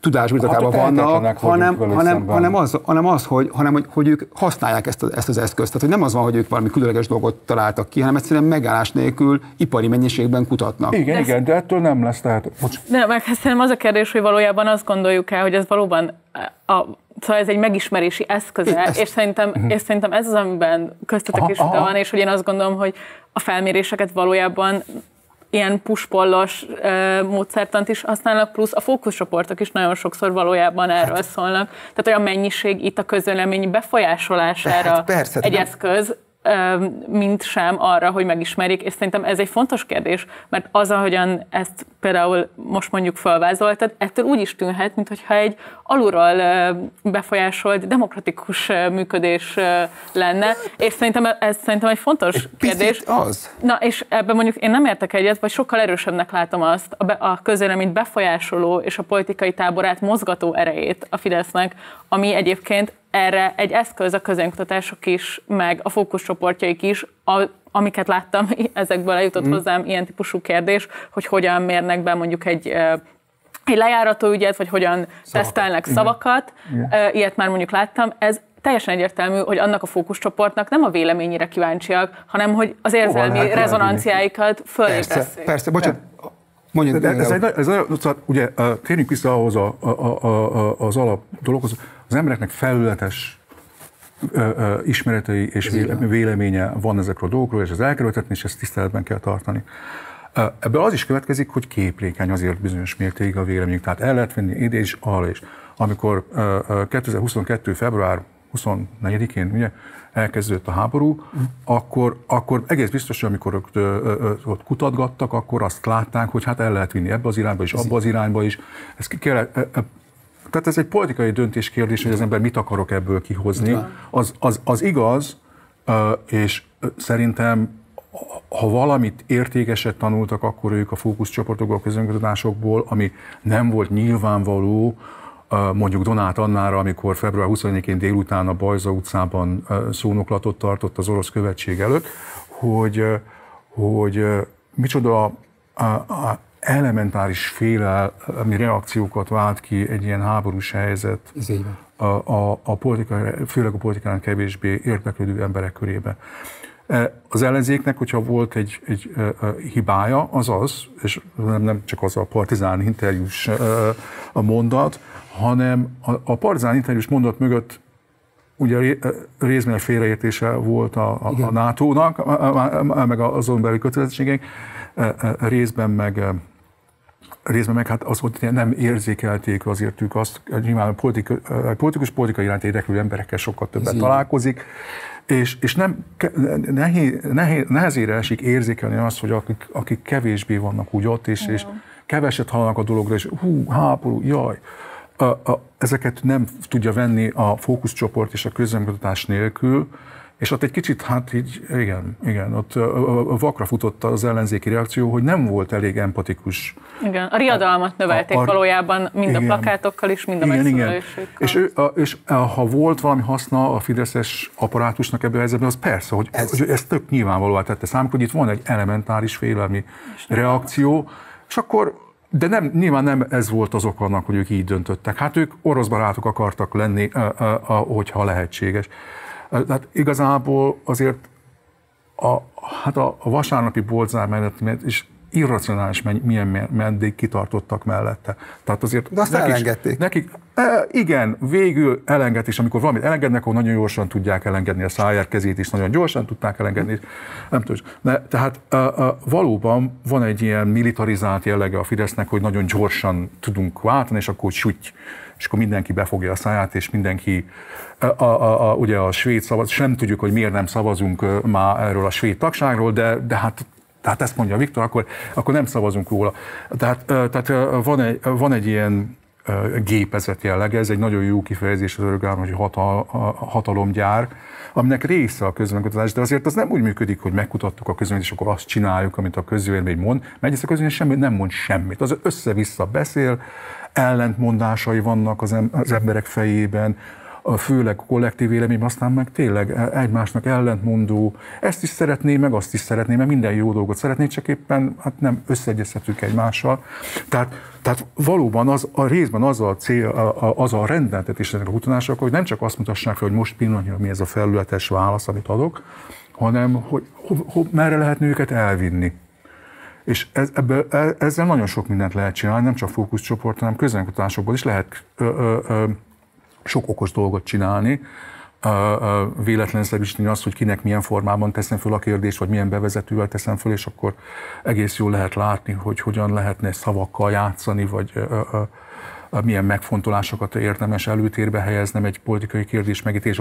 tudásbirtokában vannak, hanem ők használják ezt az eszközt. Tehát hogy nem az van, hogy ők valami különleges dolgot találtak ki, hanem egyszerűen megállás nélkül ipari mennyiségben kutatnak. Igen, de ettől nem lesz tehát... Nem, meg szerintem az a kérdés, hogy valójában azt gondoljuk el, hogy ez valóban szóval ez egy megismerési eszköze, és szerintem ez az, amiben köztetek is utána van, és hogy én azt gondolom, hogy a felméréseket valójában ilyen puspollos módszertant is használnak, plusz a fókuszcsoportok is nagyon sokszor valójában erről szólnak. Tehát olyan mennyiség itt a közvélemény befolyásolására eszköz, mint sem arra, hogy megismerjék, és szerintem ez egy fontos kérdés, mert az, ahogyan ezt például most mondjuk felvázoltad, ettől úgy is tűnhet, mintha egy alulról befolyásolt demokratikus működés lenne, és szerintem ez egy fontos kérdés. Az. Na, és ebben mondjuk én nem értek egyet, vagy sokkal erősebbnek látom azt, a közvéleményt befolyásoló és a politikai táborát mozgató erejét a Fidesznek, ami egyébként erre egy eszköz a közönkutatások is, meg a fókuszcsoportjaik is, amiket láttam, ezekből eljutott hozzám ilyen típusú kérdés, hogy hogyan mérnek be mondjuk egy egy lejárató ügyet, vagy hogyan tesztelnek szavakat, ilyet már mondjuk láttam, ez teljesen egyértelmű, hogy annak a fókuszcsoportnak nem a véleményére kíváncsiak, hanem hogy az érzelmi rezonanciáikat fölépeszték. Persze, bocsánat. Mondjuk, ugye térjünk vissza ahhoz az alap dologhoz, az embereknek felületes ismeretei és véleménye van ezekről a dolgokról, és ez elkerülhetetlen, és ezt tiszteletben kell tartani. Ebből az is következik, hogy képlékeny azért bizonyos mértékig a véleményünk, tehát el lehet venni ide és arra is. Amikor 2022. február 24-én ugye, elkezdődött a háború, akkor egész biztos, hogy amikor ott kutatgattak, akkor azt látták, hogy hát el lehet vinni ebbe az irányba is, abba az irányba is. Ez tehát ez egy politikai döntéskérdés, hogy az ember mit akarok ebből kihozni. Az igaz, és szerintem ha valamit értékeset tanultak, akkor ők a fókuszcsoportokból, a közönkutatásokból, ami nem volt nyilvánvaló, mondjuk Donát Annára, amikor február 24-én délután a Bajza utcában szónoklatot tartott az orosz követség előtt, hogy micsoda elementáris félelmi reakciókat vált ki egy ilyen háborús helyzet főleg a politikán kevésbé érdeklődő emberek körébe. Az ellenzéknek, hogyha volt egy hibája, az az, és nem csak az a Partizán interjús a mondat, hanem a Partizán interjús mondat mögött ugye részben félreértése volt a NATO-nak, meg azon belül kötelezettségek, részben meg hát az, hogy nem érzékelték azért ők azt, nyilván a politikai iránt érdeklő emberekkel sokkal többet találkozik, és nem nehezére esik érzékelni azt, hogy akik kevésbé vannak úgy ott, és keveset hallanak a dologra, és hú, háború, jaj. Ezeket nem tudja venni a fókuszcsoport és a közönkutatás nélkül, és ott egy kicsit, hát így, igen, ott vakra futott az ellenzéki reakció, hogy nem volt elég empatikus. Igen, a riadalmat növelték valójában, mind a plakátokkal is, mind a megszólalásokkal. És ha volt valami haszna a fideszes apparátusnak ebben a helyzetben, az persze, hogy ez tök nyilvánvalóvá tette számukra, hogy itt van egy elementáris félelmi reakció, és akkor de nem, nyilván nem ez volt az oka annak, hogy ők így döntöttek. Hát ők orosz barátok akartak lenni, hogyha lehetséges. Tehát igazából azért a vasárnapi boltzár mellett is irracionális, milyen meddig kitartottak mellette. Tehát azért de azt elengedték. Nekik, igen, végül elengedés, amikor valamit elengednek, akkor nagyon gyorsan tudják elengedni a Szájer kezét is, nagyon gyorsan tudták elengedni. Nem tudom. Tehát valóban van egy ilyen militarizált jellege a Fidesznek, hogy nagyon gyorsan tudunk váltani, és akkor sütj, és akkor mindenki befogja a száját, és mindenki, ugye a svéd szavaz, sem tudjuk, hogy miért nem szavazunk már erről a svéd tagságról, de hát tehát ezt mondja Viktor, akkor nem szavazunk róla. Tehát van egy ilyen gépezet jelleg, ez egy nagyon jó kifejezés az örökám, hogy hatalomgyár, aminek része a közvélemény, de azért az nem úgy működik, hogy megkutattuk a közvéleményt, és akkor azt csináljuk, amit a közvélemény mond, mert egyrészt a közvélemény semmit nem mond semmit, az össze-vissza beszél, ellentmondásai vannak az emberek fejében, főleg kollektív véleményben, aztán meg tényleg egymásnak ellentmondó, ezt is szeretné, meg azt is szeretné, meg minden jó dolgot szeretné, csak éppen hát nem összeegyeztetünk egymással. Tehát valóban a részben az a cél, az a rendeltetés ezekre a kutatásokra, hogy nem csak azt mutassák fel, hogy most pillanatnyilag mi ez a felületes válasz, amit adok, hanem hogy merre lehetne őket elvinni. És ezzel nagyon sok mindent lehet csinálni, nem csak fókuszcsoport, hanem közönkutatásokból is lehet sok okos dolgot csinálni, véletlenszerűsíteni azt, hogy kinek milyen formában teszem föl a kérdést, vagy milyen bevezetővel teszem föl, és akkor egész jól lehet látni, hogy hogyan lehetne szavakkal játszani, vagy milyen megfontolásokat érdemes előtérbe helyeznem egy politikai kérdés megítélés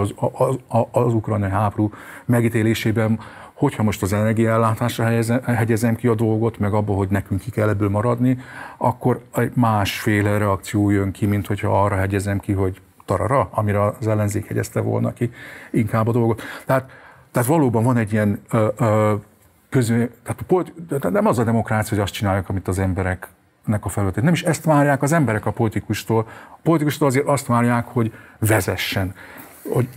az ukrajnai háború megítélésében, hogyha most az energiaellátásra hegyezem ki a dolgot, meg abba, hogy nekünk ki kell ebből maradni, akkor másféle reakció jön ki, mint hogyha arra hegyezem ki, hogy tarara, amire az ellenzék hegyezte volna ki inkább a dolgot. Tehát valóban van egy ilyen nem az a demokrácia, hogy azt csináljuk, amit az embereknek a felületét. Nem is ezt várják az emberek a politikustól. A politikustól azért azt várják, hogy vezessen. Hogy,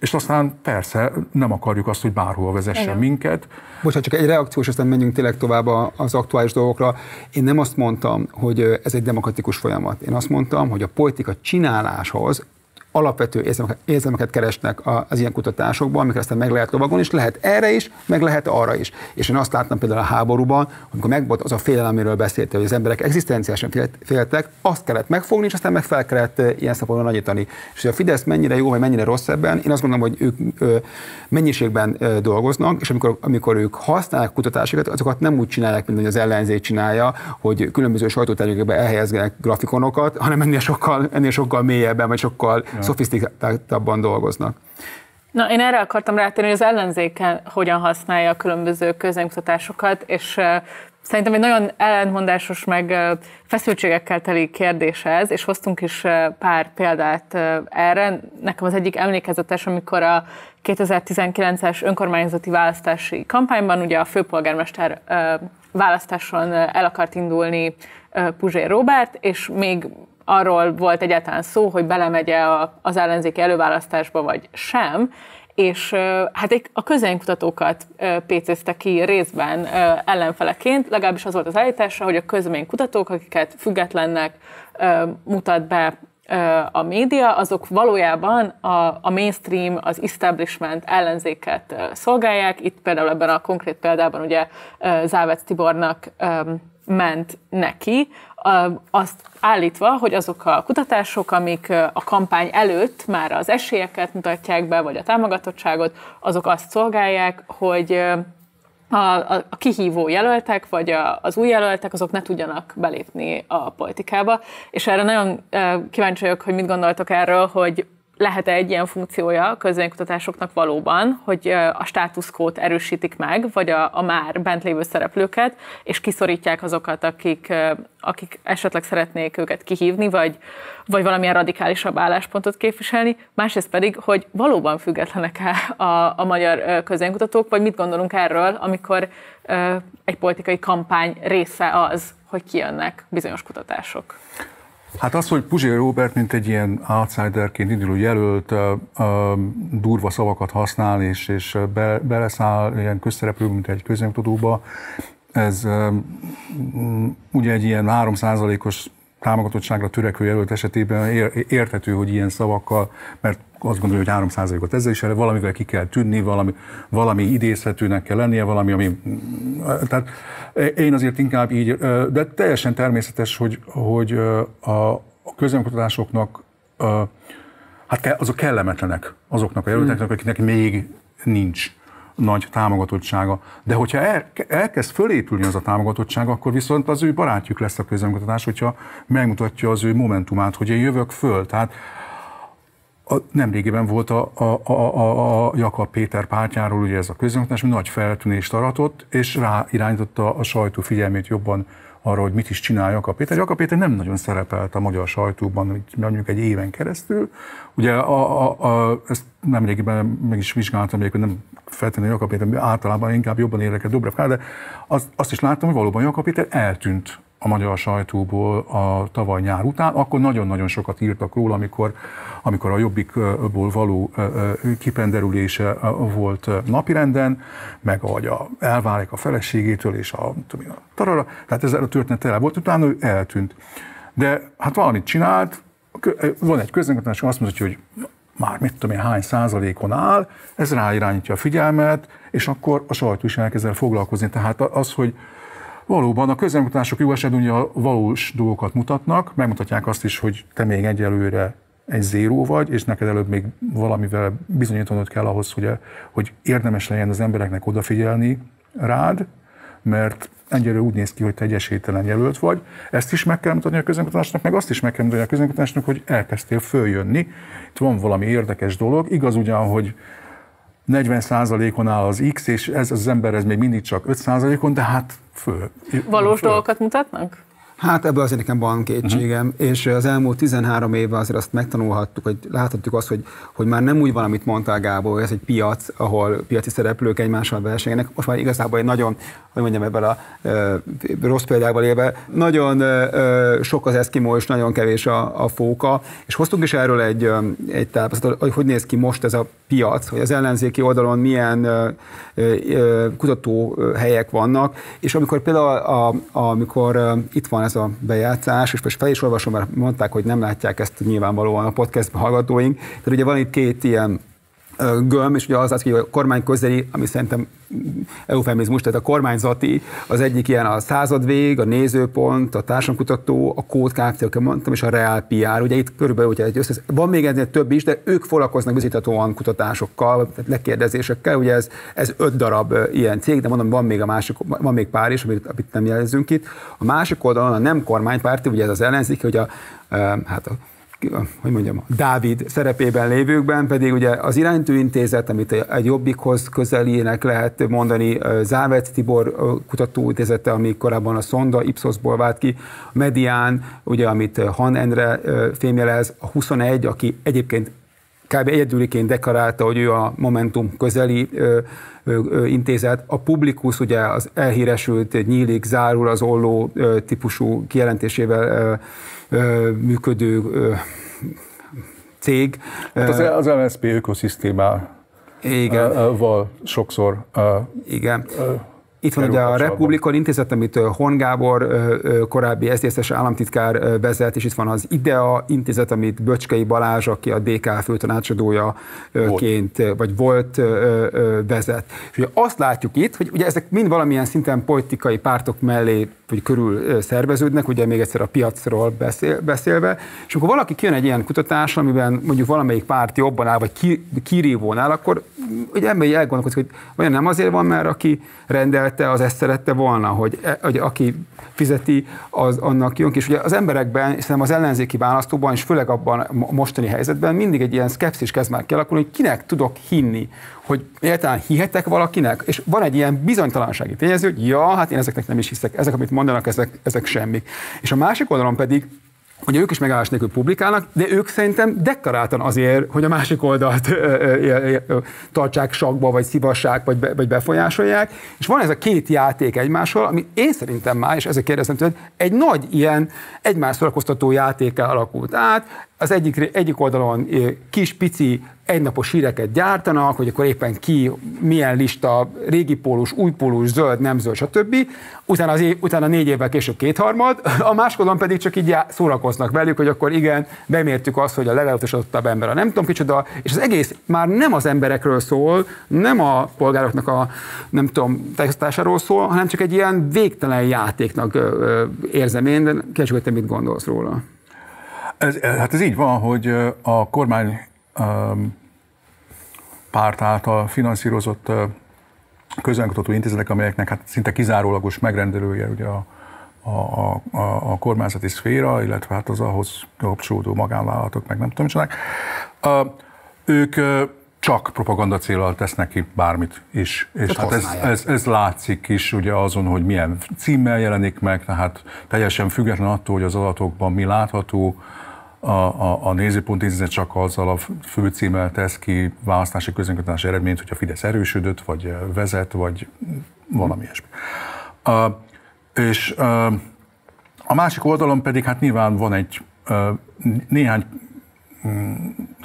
és aztán persze nem akarjuk azt, hogy bárhol vezessen minket. Bocsánat, csak egy reakciós, aztán menjünk tényleg tovább az aktuális dolgokra. Én nem azt mondtam, hogy ez egy demokratikus folyamat. Én azt mondtam, hogy a politika csináláshoz alapvető érzelmeket keresnek az ilyen kutatásokban, amikor aztán meg lehet lovagolni, és lehet erre is, meg lehet arra is. És én azt láttam például a háborúban, amikor megvolt az a félelem, amiről beszéltem, hogy az emberek egzisztenciálisan féltek, azt kellett megfogni, és aztán meg fel kellett ilyen szempontból nagyítani. És hogy a Fidesz mennyire jó, vagy mennyire rossz ebben, én azt gondolom, hogy ők mennyiségben dolgoznak, és amikor ők használják kutatásokat, azokat nem úgy csinálják, mint hogy az ellenzék csinálja, hogy különböző sajtótermékekbe elhelyeznek grafikonokat, hanem ennél sokkal mélyebben, vagy sokkal szofisztikáltabban dolgoznak. Na, én erre akartam rátérni, hogy az ellenzéken hogyan használja a különböző közleménykutatásokat, és szerintem egy nagyon ellentmondásos, meg feszültségekkel teli kérdés ez, és hoztunk is pár példát erre. Nekem az egyik emlékezetes, amikor a 2019-es önkormányzati választási kampányban ugye a főpolgármester választáson el akart indulni Puzsér Róbert, és még arról volt egyáltalán szó, hogy belemegye az ellenzéki előválasztásba, vagy sem, és hát a közvéleménykutatókat pécézte ki részben ellenfeleként, legalábbis az volt az állítása, hogy a közvéleménykutatók, akiket függetlennek mutat be a média, azok valójában a mainstream, az establishment ellenzéket szolgálják. Itt például ebben a konkrét példában ugye Závecz Tibornak ment neki, azt állítva, hogy azok a kutatások, amik a kampány előtt már az esélyeket mutatják be, vagy a támogatottságot, azok azt szolgálják, hogy a kihívó jelöltek, vagy az új jelöltek, azok ne tudjanak belépni a politikába. És erre nagyon kíváncsi vagyok, hogy mit gondoltok erről, hogy lehet-e egy ilyen funkciója a közvéleménykutatásoknak valóban, hogy a státuszkót erősítik meg, vagy a már bent lévő szereplőket, és kiszorítják azokat, akik esetleg szeretnék őket kihívni, vagy valamilyen radikálisabb álláspontot képviselni. Másrészt pedig, hogy valóban függetlenek-e a magyar közvéleménykutatók, vagy mit gondolunk erről, amikor egy politikai kampány része az, hogy kijönnek bizonyos kutatások. Hát az, hogy Puzsér Róbert, mint egy ilyen outsiderként induló jelölt durva szavakat használ, és beleszáll ilyen közszereplő, mint egy közvéleménykutatóba, ez ugye egy ilyen 3%-os támogatottságra törekvő jelölt esetében érthető, hogy ilyen szavakkal, mert azt gondolja, hogy 3%-ot ezzel is, valamivel ki kell tűnni, valami idézhetőnek kell lennie, valami, ami... Tehát én azért inkább így, de teljesen természetes, hogy a közvéleménykutatásoknak, hát azok kellemetlenek azoknak a jelölteknek, akiknek még nincs nagy támogatottsága. De hogyha elkezd fölépülni az a támogatottság, akkor viszont az ő barátjuk lesz a közvéleménykutatás, hogyha megmutatja az ő momentumát, hogy én jövök föl. Tehát nemrégiben volt a Jakab Péter pártjáról, ugye ez a közvéleménykutatás, ami nagy feltűnést aratott, és ráirányította a sajtó figyelmét jobban arra, hogy mit is csinál Jakab Péter. Jakab Péter nem nagyon szerepelt a magyar sajtóban, mondjuk egy éven keresztül. Ugye ezt nemrégiben meg is vizsgáltam, hogy nem feltétlenül Jakab Péter, általában inkább jobban érdekel Dobrev Kár, de azt is láttam, hogy valóban Jakab Péter eltűnt a magyar sajtóból a tavaly nyár után, akkor nagyon-nagyon sokat írtak róla, amikor a Jobbikból való kipenderülése volt napirenden, meg ahogy elválik a feleségétől, és tarara, tehát ez a történet tele volt, utána ő eltűnt. De hát valamit csinált, van egy közvéleménykutatás, azt mondja, hogy már mit tudom én, hány százalékon áll, ez ráirányítja a figyelmet, és akkor a sajtó is elkezd el foglalkozni. Tehát az, hogy valóban a közvéleménykutatások jó esetben ugye a valós dolgokat mutatnak, megmutatják azt is, hogy te még egyelőre egy zéró vagy, és neked előbb még valamivel bizonyítanod kell ahhoz, hogy érdemes legyen az embereknek odafigyelni rád, mert egyelőre úgy néz ki, hogy te egy esélytelen jelölt vagy. Ezt is meg kell mutatni a közvéleménykutatásnak, meg azt is meg kell mutatni a közvéleménykutatásnak, hogy elkezdtél följönni. Itt van valami érdekes dolog, igaz ugyan, hogy 40%-on áll az X, és ez az ember még mindig csak 5%-on, de hát valós dolgokat mutatnak? Hát ebből azért nekem van kétségem, és az elmúlt 13 évben azért azt megtanulhattuk, hogy láthatjuk azt, hogy már nem úgy van, amit mondtál, Gábor, hogy ez egy piac, ahol piaci szereplők egymással versengenek. Most már igazából egy nagyon, hogy mondjam, ebben a rossz példával élve, nagyon sok az eszkimó és nagyon kevés a fóka, és hoztunk is erről egy táblázatot, hogy néz ki most ez a piac, hogy az ellenzéki oldalon milyen kutatóhelyek vannak, és amikor például amikor itt van ez a bejátszás, és most fel is olvasom, mert mondták, hogy nem látják ezt nyilvánvalóan a podcastban hallgatóink. Tehát ugye van itt két ilyen gömb, és ugye az, hogy a kormány közeli, ami szerintem eufemizmus, tehát a kormányzati, az egyik ilyen a Századvég, a Nézőpont, a Társadalomkutató, a Kód Kft., mondtam, és a Reál PR. Ugye itt körülbelül ugye van még ennél több is, de ők foglalkoznak bizonyítatóan kutatásokkal, tehát lekérdezésekkel, ugye ez 5 darab ilyen cég, de mondom, van még a másik, van még pár is, amit nem jelezzünk itt. A másik oldalon a nem kormánypárti, ugye ez az ellenzék, hogy Dávid szerepében lévőkben pedig ugye az iránytű intézet, amit egy Jobbikhoz közelének lehet mondani, Závecz Tibor kutatóintézete, ami korábban a Szonda Ipsosból vált ki, a Medián, ugye, amit Han Endre fémjelez, a 21, aki egyébként kb. Egyedüliként deklarálta, hogy ő a Momentum közeli intézet, a Publikus ugye az elhíresült nyílik, zárul az olló típusú kijelentésével működő cég. Hát az MSZP ökoszisztémával sokszor. Igen. Itt van ugye a Republikon Intézet, amit Hon Gábor korábbi SZDSZ-es államtitkár vezet, és itt van az IDEA Intézet, amit Böcskei Balázs, aki a DK főtanácsadójaként volt, vezet. És ugye azt látjuk itt, hogy ugye ezek mind valamilyen szinten politikai pártok mellé vagy körül szerveződnek, ugye még egyszer a piacról beszélve, és amikor valaki kijön egy ilyen kutatás, amiben mondjuk valamelyik párt jobban áll, vagy kirívón áll, akkor ugye ember elgondolkodik, hogy olyan nem azért van, mert aki rendelte, az ezt szerette volna, hogy aki fizeti, az annak jön. És ugye az emberekben, hiszen az ellenzéki választóban, és főleg abban a mostani helyzetben mindig egy ilyen szkepszis kezd már kialakulni, hogy kinek tudok hinni, hogy egyáltalán hihetek valakinek, és van egy ilyen bizonytalansági tényező, hogy ja, hát én ezeknek nem is hiszek, ezek, amit mondanak, ezek semmik. És a másik oldalon pedig, hogy ők is megállás nélkül publikálnak, de ők szerintem deklaráltan azért, hogy a másik oldalt tartsák sakba, vagy szivassák, vagy befolyásolják, és van ez a két játék egymással, ami én szerintem már, és ezért kérdeztem tőled, egy nagy ilyen egymás szórakoztató játékkel alakult át. Az egyik oldalon kis, pici, egynapos híreket gyártanak, hogy akkor éppen ki, milyen lista, régi pólus, új pólus, zöld, nem zöld, stb. Utána 4 évvel később kétharmad, a másodon pedig csak így szórakoznak velük, hogy akkor igen, bemértük azt, hogy a legelutasítottabb ember a nem tudom kicsoda, és az egész már nem az emberekről szól, nem a polgároknak a nem tudom tájékoztatásáról szól, hanem csak egy ilyen végtelen játéknak érzem én, de kérdezik, hogy te mit gondolsz róla. Hát ez így van, hogy a kormány párt által finanszírozott közönkutató intézetek, amelyeknek hát szinte kizárólagos megrendelője ugye a kormányzati szféra, illetve hát az ahhoz kapcsolódó magánvállalatok, meg nem tudom csinálják, ők csak propaganda céllal tesznek ki bármit is. És hát ez látszik is ugye azon, hogy milyen címmel jelenik meg, tehát teljesen független attól, hogy az adatokban mi látható, a Nézőpont Intézet csak azzal a főcímmel tesz ki választási közönkötási eredményt, hogy a Fidesz erősödött, vagy vezet, vagy valami ilyesmi. És a másik oldalon pedig hát nyilván van egy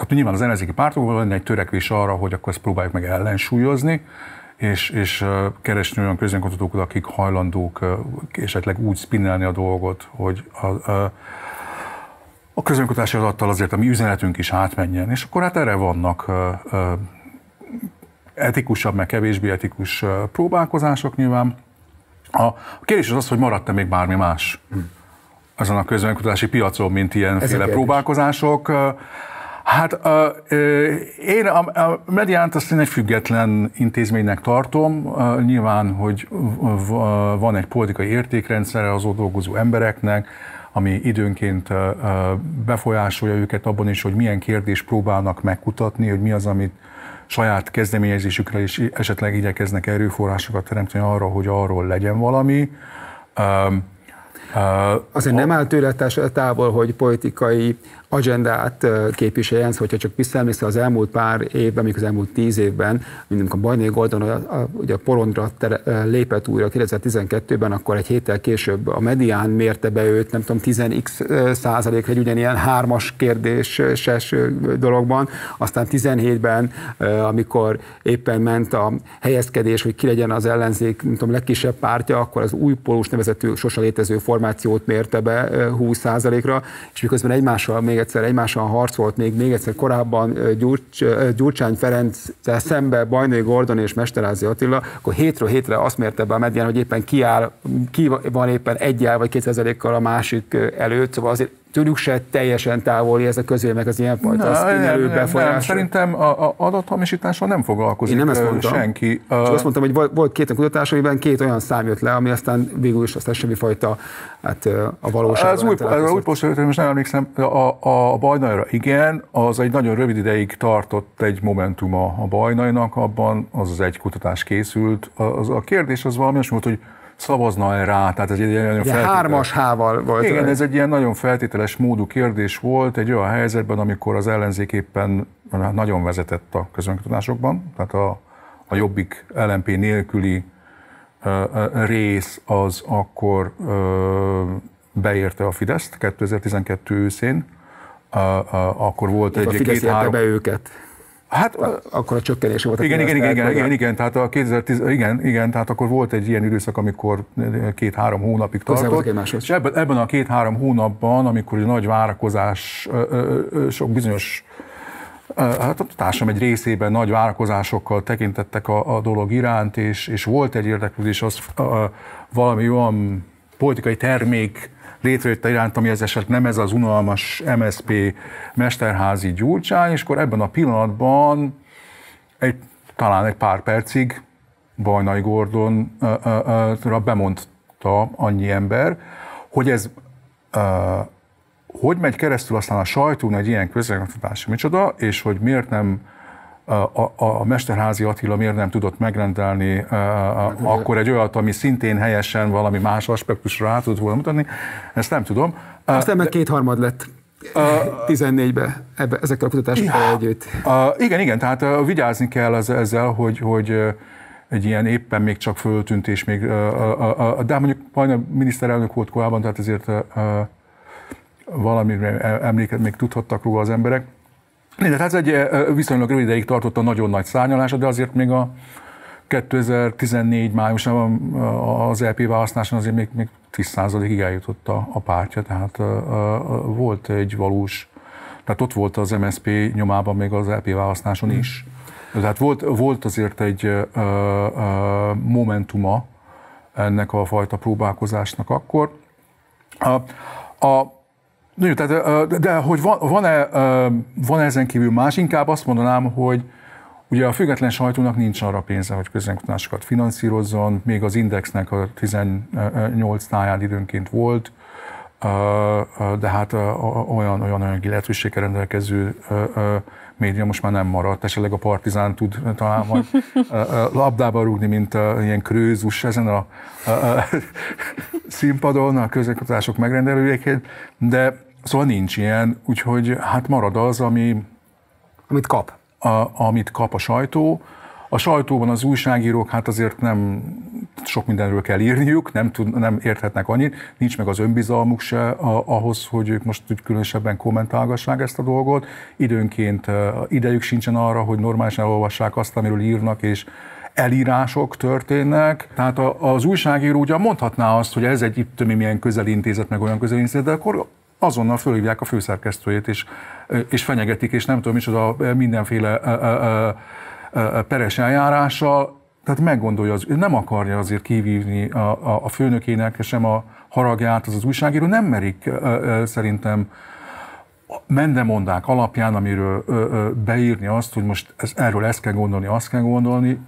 nyilván az ellenzéki pártokból lenne egy törekvés arra, hogy akkor ezt próbáljuk meg ellensúlyozni, és keresni olyan közönkutatókat, akik hajlandók esetleg úgy spinnelni a dolgot, hogy a közönkutatási adattal azért a mi üzenetünk is átmenjen, és akkor hát erre vannak etikusabb, meg kevésbé etikus próbálkozások nyilván. A kérdés az, hogy maradt-e még bármi más azon a közönkutatási piacon, mint ilyenféle próbálkozások. Hát én a Mediánt azt én egy független intézménynek tartom. Nyilván, hogy van egy politikai értékrendszere az ott dolgozó embereknek, ami időnként befolyásolja őket abban is, hogy milyen kérdést próbálnak megkutatni, hogy mi az, amit saját kezdeményezésükre is esetleg igyekeznek erőforrásokat teremteni arra, hogy arról legyen valami. Azért nem áll tőle távol, hogy politikai agendát képviseljen, hogyha csak visszaemlékszel az elmúlt pár évben, mondjuk az elmúlt 10 évben, amikor Bajnai Gordon a porondra lépett újra 2012-ben, akkor egy héttel később a Medián mérte be őt, nem tudom, 10x%-ra egy ugyanilyen 3-as kérdéses dologban, aztán 17-ben, amikor éppen ment a helyezkedés, hogy ki legyen az ellenzék, nem tudom, legkisebb pártja, akkor az új polós nevezetű sosem létező formációt mérte be 20%-ra, és miközben egymással harcolt, még egyszer korábban Gyurcsány Ferenccel szembe Bajnai Gordon és Mesterházi Attila, akkor hétről hétre azt mérte be a Medián, hogy éppen ki van éppen 1-2%-kal a másik előtt, szóval azért tőlük se teljesen távoli ez a közvélemény, az ilyenfajta színelő befolyás. Szerintem az adathamisítással nem foglalkozik senki. Én nem ezt mondtam. Csak azt mondtam, hogy volt két kutatás, amiben két olyan szám jött le, ami aztán végül is aztán semmifajta a valóság. Az új posztolótól most nem emlékszem, a Bajnaira igen, az egy nagyon rövid ideig tartott egy Momentum a Bajnainak, abban az egy kutatás készült. A kérdés az valami, volt, hogy szavazna-e rá? Tehát ez egy ilyen nagyon feltételes... 3-as H-val volt. Igen, ez egy ilyen nagyon feltételes módú kérdés volt egy olyan helyzetben, amikor az ellenzék éppen nagyon vezetett a közönkutatásokban, tehát a Jobbik LMP nélküli rész az akkor beérte a Fideszt 2012 őszén, akkor volt egy... A Fidesz érte be őket. Hát akkor a csökkenés volt. Igen, tehát akkor volt egy ilyen időszak, amikor 2-3 hónapig tartott. És ebben a 2-3 hónapban, amikor egy nagy várakozás, sok bizonyos, hát a társam egy részében nagy várakozásokkal tekintettek a dolog iránt, és volt egy érdeklődés, az valami olyan politikai termék létrejött iránt, ami ez eset nem ez az unalmas MSZP Mesterházi Gyurcsány, és akkor ebben a pillanatban talán egy pár percig Bajnai Gordonra bemondta annyi ember, hogy ez hogy megy keresztül aztán a sajtón egy ilyen közremutatási micsoda, és hogy miért nem a Mesterházi Attila miért nem tudott megrendelni akkor egy olyat, ami szintén helyesen valami más aspektusra át tudott volna mutatni, ezt nem tudom. Aztán meg 2/3 lett 14-ben ezekkel a kutatásokkal együtt. Igen, tehát vigyázni kell ezzel, hogy egy ilyen éppen még csak föltűnt, és még, de mondjuk majdnem miniszterelnök volt korábban, tehát ezért valamire emléket még tudhattak róla az emberek. De hát ez egy viszonylag rövid ideig tartott a nagyon nagy szárnyalása, de azért még a 2014 májusában az LP választáson azért még 10%-ig eljutott a pártja, tehát volt egy valós, tehát ott volt az MSZP nyomában még az LP választáson is. Tehát volt azért egy momentuma ennek a fajta próbálkozásnak akkor. De hogy van-e ezen kívül más, inkább azt mondanám, hogy ugye a független sajtónak nincs arra pénze, hogy közönkutatásokat finanszírozzon, még az Indexnek a 18 táján időnként volt, de hát olyan lehetőséggel rendelkező média most már nem maradt, esetleg a Partizán tud talán majd labdába rúgni, mint ilyen krőzus ezen a színpadon, a közönkutatások megrendelőjeként, de szóval nincs ilyen, úgyhogy hát marad az, amit kap a sajtó. A sajtóban az újságírók hát azért nem sok mindenről kell írniuk, nem érthetnek annyit, nincs meg az önbizalmuk se ahhoz, hogy ők most különösebben kommentálgassák ezt a dolgot. Időnként idejük sincsen arra, hogy normálisan elolvassák azt, amiről írnak, és elírások történnek. Tehát az újságíró ugyan mondhatná azt, hogy ez egy itt milyen közelintézet, meg olyan közelintézet, de akkor azonnal fölhívják a főszerkesztőjét, és fenyegetik, és nem tudom micsoda mindenféle peres eljárással, tehát meggondolja, ő nem akarja azért kivívni a főnökének sem a haragját, az újságíró nem merik szerintem mendemondák alapján, amiről beírni azt, hogy most erről ezt kell gondolni, azt kell gondolni,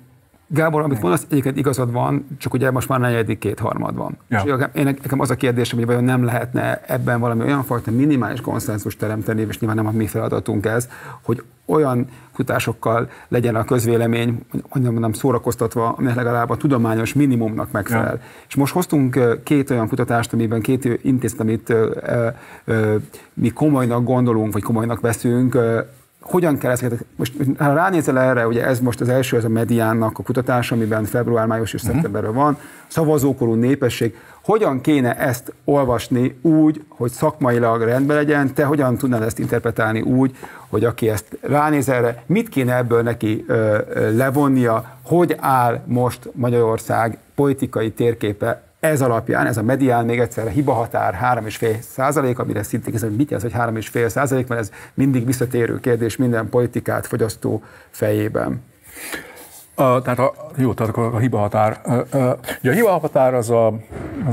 Gábor, amit mondasz, egyébként igazad van, csak ugye most már negyedik kétharmad van. Ja. És én nekem az a kérdésem, hogy vajon nem lehetne ebben valami olyan fajta minimális konszenzus teremteni, és nyilván nem a mi feladatunk ez, hogy olyan futásokkal legyen a közvélemény, mondjam, szórakoztatva, aminek legalább a tudományos minimumnak megfelel. Ja. És most hoztunk két olyan kutatást, amiben két intézet, amit mi komolynak gondolunk, vagy komolynak veszünk. Hogyan kell ezeket, most ha ránézel erre, ugye ez most az első, ez a Mediánnak a kutatása, amiben február, május és szeptemberről van, szavazókorú népesség. Hogyan kéne ezt olvasni úgy, hogy szakmailag rendben legyen? Te hogyan tudnád ezt interpretálni úgy, hogy aki ezt ránéz erre, mit kéne ebből neki levonnia, hogy áll most Magyarország politikai térképe? Ez alapján, ez a Medián, még egyszer a hibahatár 3,5%, amire szintén ez, hogy mit jelz, hogy 3,5%, mert ez mindig visszatérő kérdés minden politikát fogyasztó fejében. Tehát a hibahatár. Ugye a hibahatár az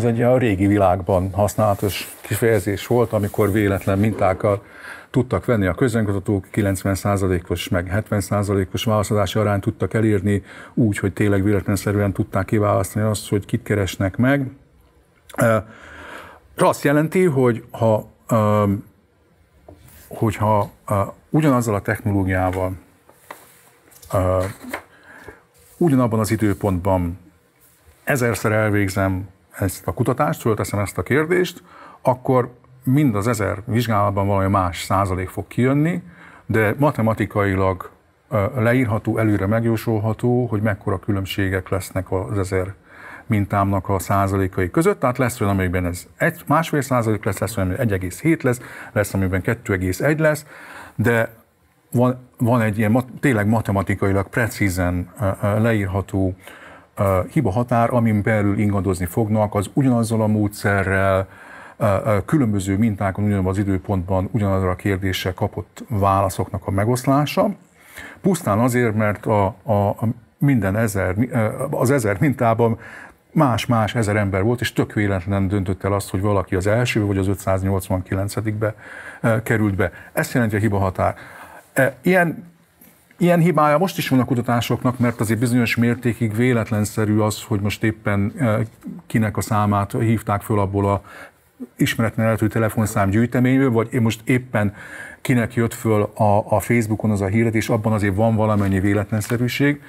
egy a régi világban használatos kifejezés volt, amikor véletlen mintákkal tudtak venni a közönkutatók, 90%-os meg 70%-os válaszadási arányt tudtak elérni úgy, hogy tényleg véletlenszerűen tudták kiválasztani azt, hogy kit keresnek meg. És azt jelenti, hogy hogyha ugyanazzal a technológiával, ugyanabban az időpontban ezerszer elvégzem ezt a kutatást, fölteszem ezt a kérdést, akkor mind az 1000 vizsgálatban valami más százalék fog kijönni, de matematikailag leírható, előre megjósolható, hogy mekkora különbségek lesznek az 1000 mintámnak a százalékai között. Tehát lesz olyan, amiben ez 1,5% lesz olyan, amiben 1,7 lesz amiben 2,1 lesz, de van egy ilyen tényleg matematikailag precízen leírható hibahatár, amin belül ingadozni fognak az ugyanazzal a módszerrel, különböző mintákon, ugyanabban az időpontban ugyanazra a kérdéssel kapott válaszoknak a megoszlása. Pusztán azért, mert az ezer mintában más-más 1000 ember volt, és tök véletlen döntött el azt, hogy valaki az első, vagy az 589-be került be. Ezt jelenti a hibahatár. Ilyen hibája most is van a kutatásoknak, mert azért bizonyos mértékig véletlenszerű az, hogy most éppen kinek a számát hívták föl abból a ismeretlen eredetű telefonszám gyűjteményből, vagy én most éppen kinek jött föl a Facebookon az a híret, és abban azért van valamennyi véletlenszerűség.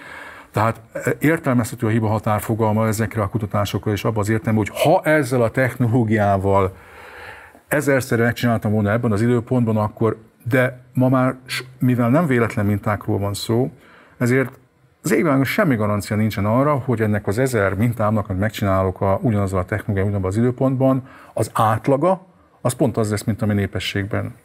Tehát értelmezhető a hiba határfogalma ezekre a kutatásokra, és abban az értelemben, hogy ha ezzel a technológiával 1000-szer megcsináltam volna ebben az időpontban, akkor, de ma már, mivel nem véletlen mintákról van szó, ezért az égvilágon semmi garancia nincsen arra, hogy ennek az 1000 mintámnak, amit megcsinálok ugyanazzal a technológián, ugyanabban az időpontban, az átlaga, az pont az lesz, mint ami népességben.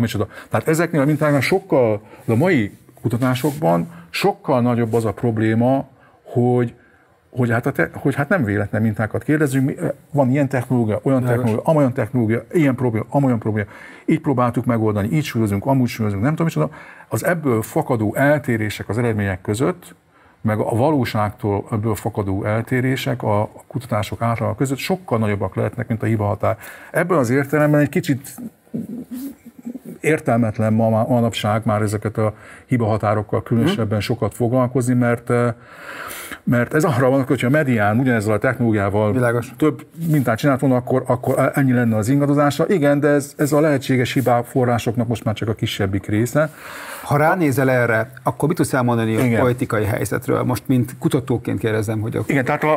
Micsoda. Tehát ezeknél a mintáknál sokkal, a mai kutatásokban sokkal nagyobb az a probléma, hogy nem véletlen mintákat kérdezünk, van ilyen technológia, olyan technológia, amolyan technológia, ilyen probléma, amolyan probléma, így próbáltuk megoldani, így súlyozunk, amúgy súlyozunk, nem tudom micsoda. Az ebből fakadó eltérések az eredmények között, meg a valóságtól ebből fakadó eltérések a kutatások által között sokkal nagyobbak lehetnek, mint a hibahatár. Ebből az értelemben egy kicsit értelmetlen manapság már ezeket a hibahatárokkal különösebben sokat foglalkozni, mert ez arra van, hogyha a Medián ugyanezzel a technológiával több mintát csinált volna, akkor ennyi lenne az ingadozása. Igen, de ez a lehetséges hibá forrásoknak most már csak a kisebbik része. Ha ránézel erre, akkor mit tudsz elmondani a politikai helyzetről? Most mint kutatóként kérdezem, hogy... Igen, tehát a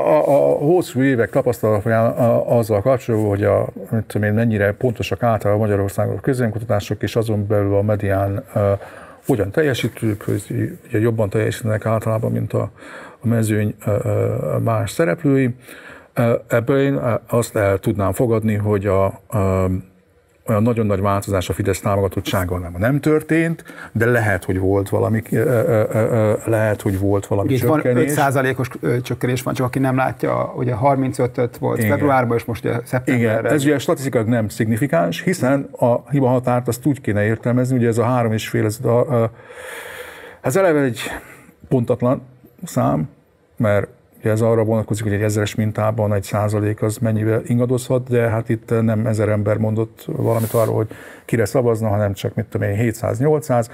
hosszú évek tapasztalatában azzal kapcsolatban, hogy mennyire pontosak általában Magyarországon a közvéleménykutatások, és azon belül a Medián hogyan teljesítők, hogy jobban teljesítenek általában, mint a mezőny más szereplői. Ebből én azt el tudnám fogadni, hogy olyan nagyon nagy változás a Fidesz támogatottsága nem történt, de lehet, hogy volt valami itt csökkenés. 5%-os csökkenés van, csak aki nem látja, ugye 35-öt volt februárban, és most szeptemberben. Igen, ez ugye statisztikailag nem szignifikáns, hiszen a hibahatárt azt úgy kéne értelmezni, ugye ez a 3,5, ez eleve egy pontatlan szám, mert ez arra vonatkozik, hogy egy 1000-es mintában egy százalék az mennyivel ingadozhat, de hát itt nem 1000 ember mondott valamit arról, hogy kire szavazna, hanem csak, mit tudom én, 700-800,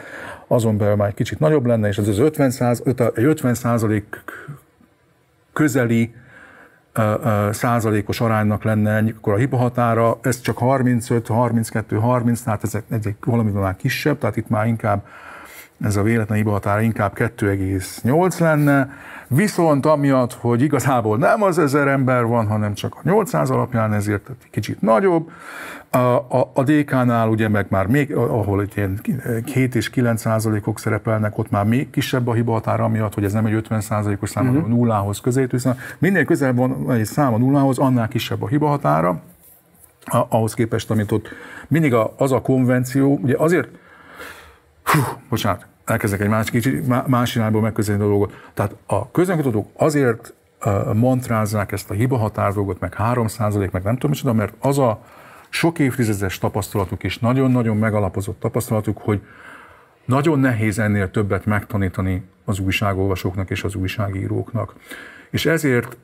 azon belül már egy kicsit nagyobb lenne, és ez az 50 százalék közeli százalékos aránynak lenne akkor a hiba határa, ez csak 35, 32, 30, tehát ez egy valamivel már kisebb, tehát itt már inkább ez a véletlen hiba határa inkább 2,8 lenne, viszont amiatt, hogy igazából nem az 1000 ember van, hanem csak a 800 alapján, ezért kicsit nagyobb. A DK-nál ugye meg már még, ahol 7 és 9 százalékok szerepelnek, ott már még kisebb a hiba határa, amiatt, hogy ez nem egy 50 százalékos szám, hanem a nullához közét, viszont minél közelebb van egy szám a nullához, annál kisebb a hiba határa, ahhoz képest, amit ott mindig az a konvenció, ugye azért, elkezdek egy más irányból megközelíteni a dolgot. Tehát a közönkutatók azért mantrázzák ezt a hibahatár dolgot, meg 3%, meg nem tudom micsoda, mert az a sok évtizedes tapasztalatuk és nagyon-nagyon megalapozott tapasztalatuk, hogy nagyon nehéz ennél többet megtanítani az újságolvasóknak és az újságíróknak. És ezért,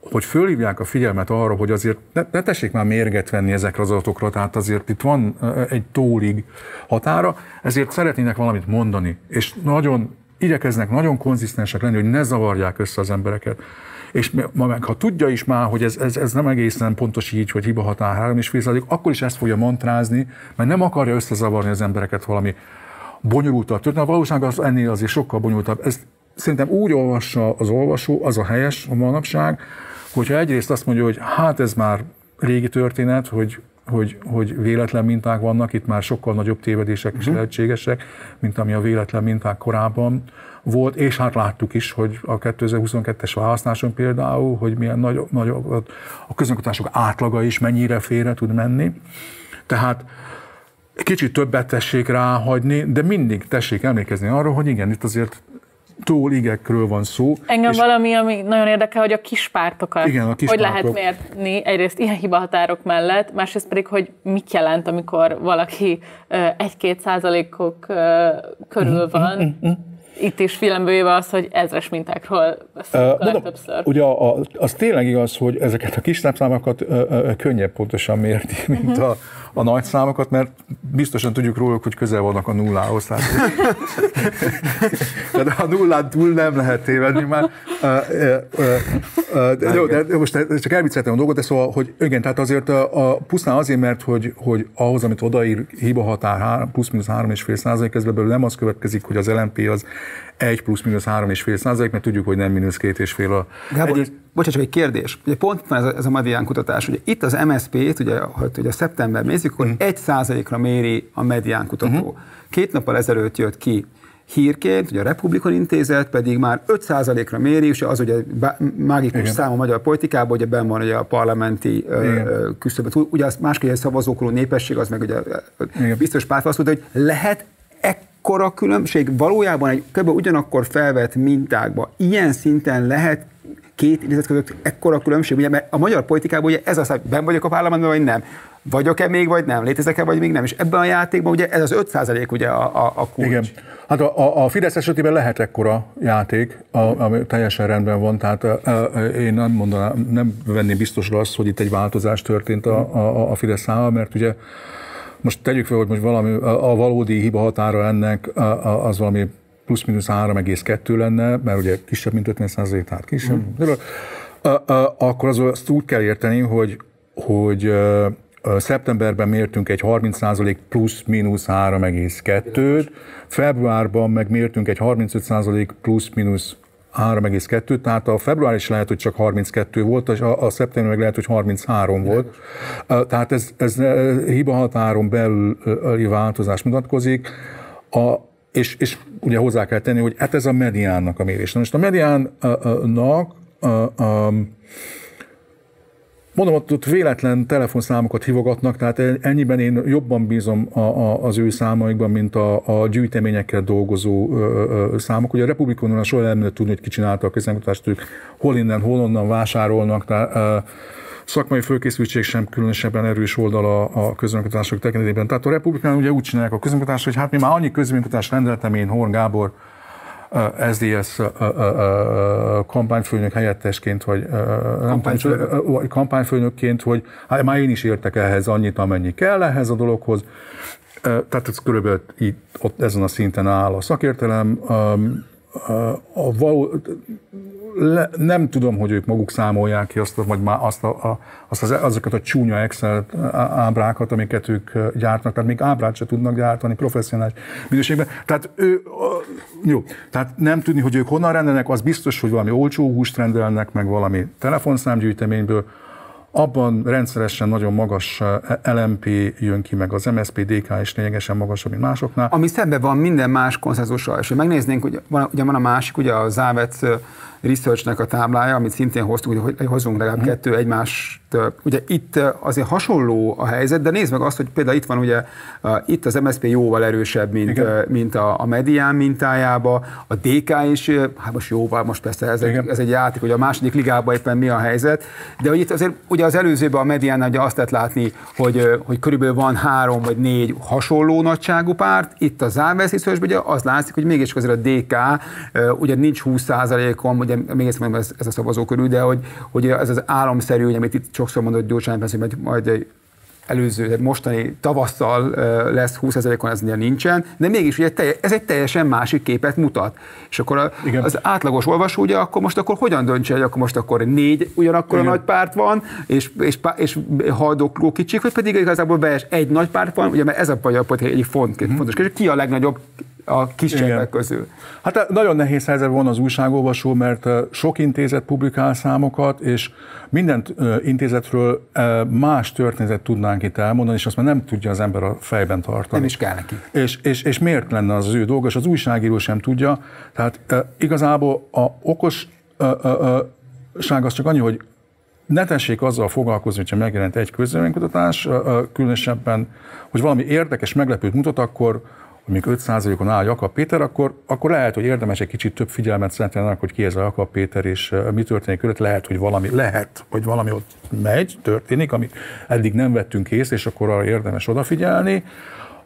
hogy fölhívják a figyelmet arra, hogy azért ne tessék már mérget venni ezekre az adatokra, tehát azért itt van egy tólig határa, ezért szeretnének valamit mondani, és nagyon igyekeznek, nagyon konzisztensek lenni, hogy ne zavarják össze az embereket. És ma meg, ha tudja is már, hogy ez nem egészen pontos így, hogy hiba határ 3,5%, akkor is ezt fogja mantrázni, mert nem akarja összezavarni az embereket valami bonyolultabb történet. A valóság az ennél azért sokkal bonyolultabb. Ezt szerintem úgy olvassa az olvasó, az a helyes a manapság, hogyha egyrészt azt mondja, hogy hát ez már régi történet, hogy véletlen minták vannak, itt már sokkal nagyobb tévedések is lehetségesek, mint ami a véletlen minták korábban volt, és hát láttuk is, hogy a 2022-es választáson például, hogy milyen nagy a közönkutatások átlaga is mennyire félre tud menni. Tehát kicsit többet tessék ráhagyni, de mindig tessék emlékezni arra, hogy igen, itt azért tóligekről van szó. Engem valami, ami nagyon érdekel, hogy a kispártokat, hogy lehet mérni egyrészt ilyen hibahatárok mellett, másrészt pedig, hogy mit jelent, amikor valaki 1-2 százalékok körül van. Itt is figyelembe az, hogy ezres mintákról beszélünk legtöbbször. Ugye az tényleg igaz, hogy ezeket a kis számokat könnyebb pontosan mérni, mint a nagy számokat, mert biztosan tudjuk róluk, hogy közel vannak a nullához. Tehát a nullán túl nem lehet tévedni már. Jó, de most csak elvicceltem a dolgot, de szóval, hogy igen, tehát azért pusztán azért, mert hogy ahhoz, amit odaír hiba határ plusz-minusz 3,5%, közben belül nem az következik, hogy az LMP az 1 plusz-minusz 3,5%, mert tudjuk, hogy nem minusz 2,5 a... Gábor, bocsánat, csak egy kérdés. Ugye pont ez a Medián kutatás. Ugye itt az MSZP-t, ugye szeptember nézzük, hogy 1%-ra méri a Medián kutató. Két nappal ezelőtt jött ki hírként, ugye a Republikon Intézet pedig már 5%-ra méri, és az ugye mágikus szám a magyar politikában, hogy benn van ugye a parlamenti küszöbben. Ugye az másképp szavazókoló népesség, az meg ugye biztos pártválasztó, hogy lehet ekkora különbség valójában egy kb. Ugyanakkor felvett mintákba. Ilyen szinten lehet két idézet között ekkora különbség, ugye, mert a magyar politikában ugye ez az, hogy benn vagyok a parlamentben, vagy nem. Vagyok-e még, vagy nem? Létezek-e, vagy még nem? És ebben a játékban ugye ez az 5% ugye a kulcs. Igen. Hát a Fidesz esetében lehet ekkora játék, ami teljesen rendben van, tehát én nem mondanám, nem venném biztosra azt, hogy itt egy változás történt a Fidesz számára, mert ugye most tegyük fel, hogy most valami, a valódi hiba határa ennek az valami plusz-minusz 3,2 lenne, mert ugye kisebb, mint 50%, tehát kisebb. Akkor azt úgy kell érteni, hogy szeptemberben mértünk egy 30% plusz-minusz 3,2-t, februárban meg mértünk egy 35% plusz-minusz 3,2, tehát a február is lehet, hogy csak 32 volt, és a szeptember meg lehet, hogy 33 volt. Tehát ez hibahatáron belüli változás mutatkozik, és ugye hozzá kell tenni, hogy hát ez a mediánnak a mérés. Most a mediánnak mondom, ott véletlen telefonszámokat hívogatnak, tehát ennyiben én jobban bízom az ő számaikban, mint a gyűjteményekkel dolgozó számok. Ugye a Republikonon soha nem lehet tudni, hogy ki csinálta a közlemutatást, ők hol innen, hol onnan vásárolnak. Tehát, szakmai fölkészültség sem különösebben erős oldala a közlemutások tekintetében. Tehát a Republikán ugye úgy csinálják a közlemutatást, hogy hát mi már annyi közlemutatást rendeltem én, Horn Gábor, SZDSZ kampányfőnök helyettesként, vagy kampányfőnökként, hogy hát már én is értek ehhez annyit, amennyi kell ehhez a dologhoz. Tehát ez körülbelül így, ott ezen a szinten áll a szakértelem. Nem tudom, hogy ők maguk számolják ki azt, vagy már azokat a csúnya Excel ábrákat, amiket ők gyártnak, tehát még ábrát se tudnak gyártani professzionális minőségben. Tehát, tehát nem tudni, hogy ők honnan rendelnek, az biztos, hogy valami olcsó húst rendelnek, meg valami telefonszámgyűjteményből. Abban rendszeresen nagyon magas LMP jön ki, meg az MSZP, DK is lényegesen magasabb, mint másoknál. Ami szemben van minden más konszenzussal, és megnéznénk, hogy van a másik, ugye a Závecz Research-nek a táblája, amit szintén hoztunk, hogy hozzunk legalább kettő egymást. Ugye itt azért hasonló a helyzet, de nézd meg azt, hogy például itt van ugye, itt az MSZP jóval erősebb, mint a Medián mintájába, a DK is, hát most jóval, most persze ez egy játék, hogy a második ligában éppen mi a helyzet, de hogy itt azért ugye az előzőben a Medián ugye azt lehet látni, hogy körülbelül van 3 vagy 4 hasonló nagyságú párt, itt a Závecz Research-ben ugye az látszik, hogy mégis azért a DK ugye nincs 20%-on, ugye még egyszer mondom, ez a szavazó körül, de hogy ez az álomszerű, amit itt sokszor mondott Gyurcsány Ferenc, hogy majd előző, mostani tavasszal lesz 20%-on, ez nincsen, de mégis ugye ez egy teljesen másik képet mutat. És akkor az átlagos olvasó ugye akkor hogyan döntse, hogy akkor most akkor 4 ugyanakkor a nagy párt van, és haldokló kicsik, vagy pedig igazából egy nagy párt van, ugye mert ez a politikai egy fontos kérdés, ki a legnagyobb a kisebbek közül. Hát nagyon nehéz helyzetben van az újságolvasó, mert sok intézet publikál számokat, és minden intézetről más történetet tudnánk itt elmondani, és azt már nem tudja az ember a fejben tartani. Nem is kell neki. És miért lenne az ő dolga, és az újságíró sem tudja. Tehát igazából a okosság az csak annyi, hogy ne tessék azzal foglalkozni, hogyha megjelent egy közvéleménykutatás, különösebben, hogy valami érdekes, meglepőt mutat, akkor amíg 5%-on áll Jakab Péter, akkor lehet, hogy érdemes egy kicsit több figyelmet szentelni annak, hogy ki ez a Jakab Péter, és mi történik körül, lehet, hogy valami ott megy, történik, amit eddig nem vettünk észre, és akkor arra érdemes odafigyelni.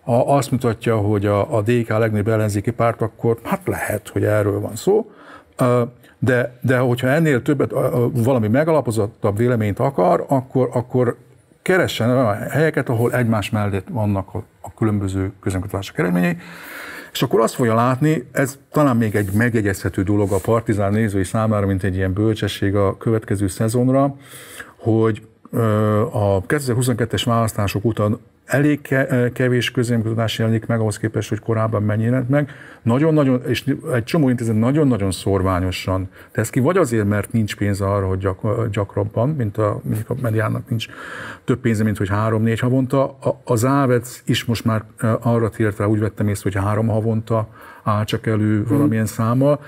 Azt mutatja, hogy a DK legnagyobb ellenzéki párt, akkor hát lehet, hogy erről van szó, de hogyha ennél többet, valami megalapozottabb véleményt akar, akkor keressen olyan helyeket, ahol egymás mellett vannak a különböző közönkutatások eredményei, és akkor azt fogja látni, ez talán még egy megjegyezhető dolog a Partizán nézői számára, mint egy ilyen bölcsesség a következő szezonra, hogy a 2022-es választások után elég kevés közvéleménykutatás jelenik meg ahhoz képest, hogy korábban mennyi jelent meg. Nagyon-nagyon, és egy csomó intézet nagyon-nagyon szorványosan tesz ki, vagy azért, mert nincs pénz arra, hogy gyakrabban, mint a Mediánnak nincs több pénze, mint hogy 3-4 havonta. Az Závecz is most már arra tért rá, úgy vettem észre, hogy 3 havonta áll csak elő valamilyen számmal.